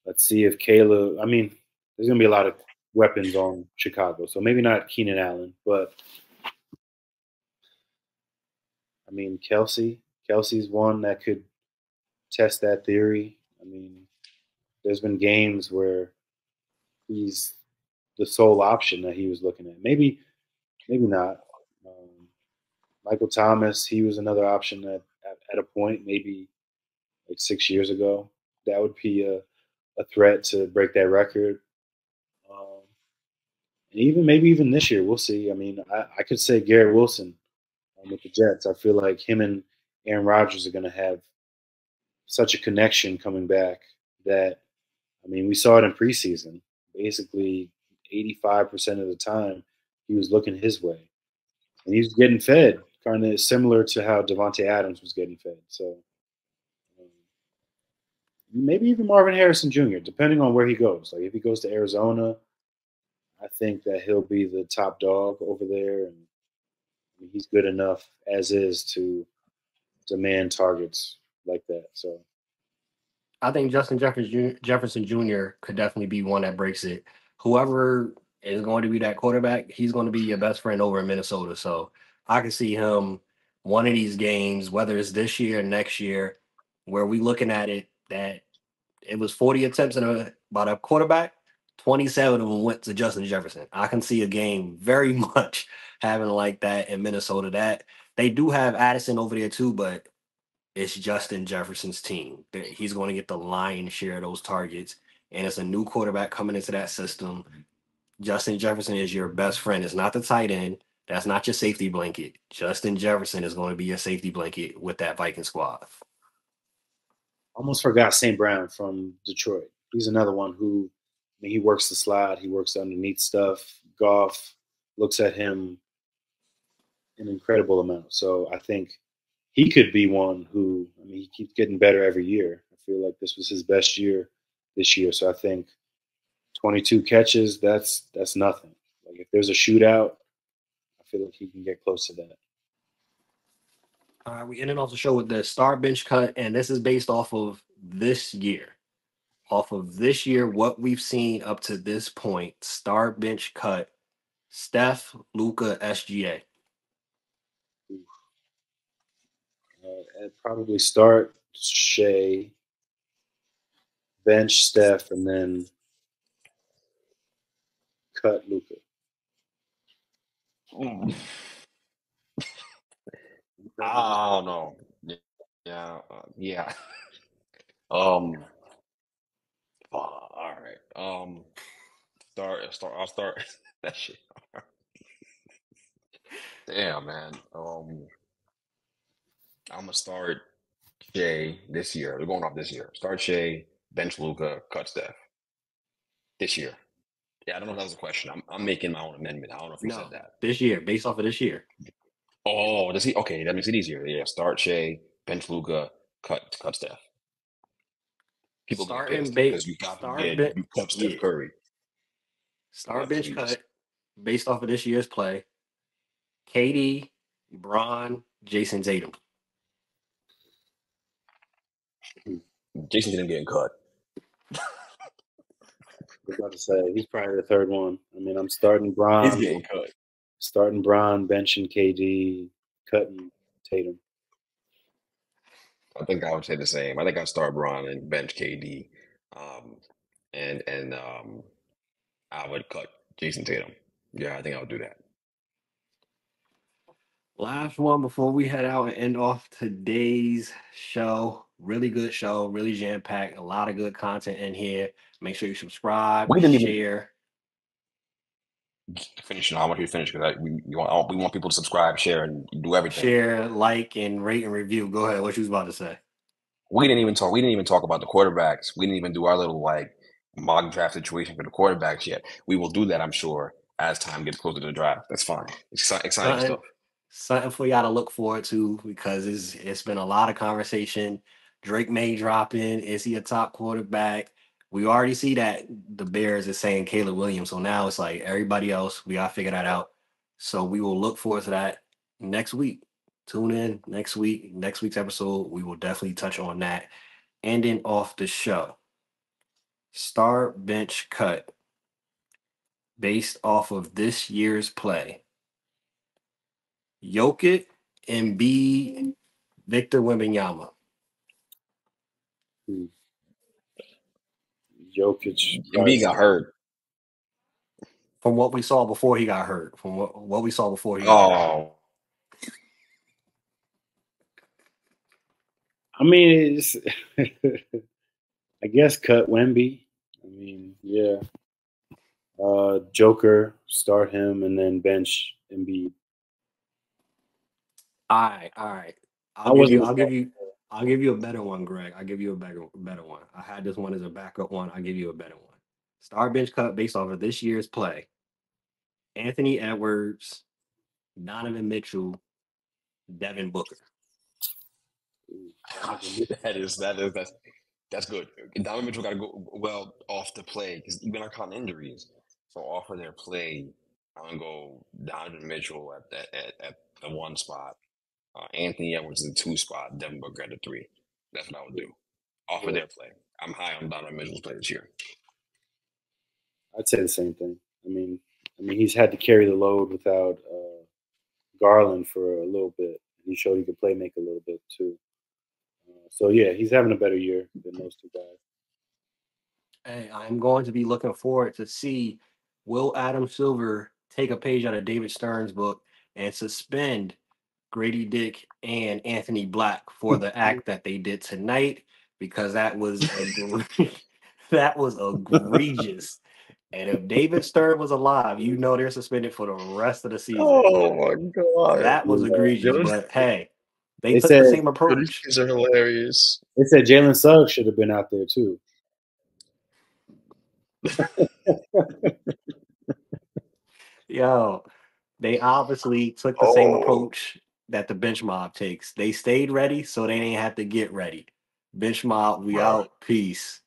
let's see if Caleb – I mean, there's going to be a lot of weapons on Chicago. So maybe not Keenan Allen, but – I mean, Kelsey's one that could test that theory. I mean, there's been games where he's the sole option that he was looking at. Maybe not. Michael Thomas, he was another option that at a point, maybe like 6 years ago. That would be a threat to break that record. And maybe even this year, we'll see. I mean, I could say Garrett Wilson. With the Jets, I feel like him and Aaron Rodgers are going to have such a connection coming back that, I mean, we saw it in preseason. Basically, 85% of the time, he was looking his way. And he was getting fed, kind of similar to how Devontae Adams was getting fed. So maybe even Marvin Harrison Jr., depending on where he goes. Like, if he goes to Arizona, I think that he'll be the top dog over there, and he's good enough as is to demand targets like that. So I think Justin Jefferson Jr. could definitely be one that breaks it. Whoever is going to be that quarterback, he's going to be your best friend over in Minnesota. So I can see him one of these games, whether it's this year or next year, where we looking at it that it was 40 attempts and about a quarterback, 27 of them went to Justin Jefferson. I can see a game very much having like that in Minnesota. That they do have Addison over there too, but it's Justin Jefferson's team. He's going to get the lion's share of those targets, and it's a new quarterback coming into that system. Justin Jefferson is your best friend. It's not the tight end. That's not your safety blanket. Justin Jefferson is going to be your safety blanket with that Viking squad. Almost forgot St. Brown from Detroit. He's another one who, I mean, he works the slide. He works the underneath stuff. Goff looks at him an incredible amount. So I think he could be one who, I mean, he keeps getting better every year. I feel like this was his best year this year. So I think 22 catches, that's nothing. Like if there's a shootout, I feel like he can get close to that. All right, we ended off the show with the star bench cut, and this is based off of this year. Off of this year, what we've seen up to this point, star bench cut, Steph, Luka, SGA. I'd probably start Shea, bench Steph, and then cut Luka. Mm. Oh, no. Yeah. All right. I'll start that shit. Damn, man. I'm gonna start Shea this year. We're going off this year. Start Shea, bench Luka, cut Steph. This year. Yeah, I don't know if that was a question. I'm making my own amendment. I don't know if you said that. This year, based off of this year. Oh, does he? Okay, that makes it easier. Yeah, start Shea, bench Luka, cut Steph. People start and bench. Start bench cut based off of this year's play. KD, Bron, Jason Tatum. Jason Tatum getting cut. I was about to say he's probably the third one. I mean, I'm starting Bron. He's getting cut. Starting Bron, benching KD, cutting Tatum. I think I would say the same. I think I'd start Bron and bench KD, and I would cut Jason Tatum. Yeah, I think I would do that. Last one before we head out and end off today's show. Really good show, really jam-packed, a lot of good content in here. Make sure you subscribe, share. Finish. I want you to finish because we want people to subscribe, share, and do everything. Share, like, and rate and review. Go ahead. What you was about to say? We didn't even talk about the quarterbacks. We didn't even do our little like mock draft situation for the quarterbacks yet. We will do that, I'm sure, as time gets closer to the draft. That's fine. Exciting stuff. Something for y'all to look forward to because it's been a lot of conversation. Drake may drop in. Is he a top quarterback? We already see that the Bears is saying Caleb Williams. So now it's like everybody else, we got to figure that out. So we will look forward to that next week. Tune in next week. Next week's episode, we will definitely touch on that. Ending off the show. Star bench cut. Based off of this year's play. Jokic, Embiid, Victor Wembanyama. Jokic. Embiid got hurt. From what we saw before he got hurt. From what we saw before he got hurt. I mean, it's, I guess cut Wemby. I mean, yeah. Joker, start him, and then bench Embiid. All right, all right. I'll give you a better one, Greg. I'll give you a better one. I had this one as a backup one. I'll give you a better one. Star bench cut based off of this year's play. Anthony Edwards, Donovan Mitchell, Devin Booker. That's good. Donovan Mitchell got to go well off the play because even I caught injuries. So off of their play, I'm going to go Donovan Mitchell at the one spot. Anthony Edwards in the two spot. Devin Booker at the three. That's what I would do. Off of their play. I'm high on Donovan Mitchell's play this year. I'd say the same thing. I mean, he's had to carry the load without Garland for a little bit. He showed he could play make a little bit too. So, yeah, he's having a better year than those two guys. Hey, I'm going to be looking forward to see will Adam Silver take a page out of David Stern's book and suspend Grady Dick and Anthony Black for the act that they did tonight, because that was that was egregious. And if David Stern was alive, you know they're suspended for the rest of the season. Oh, my God. That was egregious, but hey. They took the same approach. These are hilarious. They said Jalen Suggs should have been out there too. Yo, they obviously took the same approach that the bench mob takes. They stayed ready, so they didn't have to get ready. Bench mob, we out. Peace.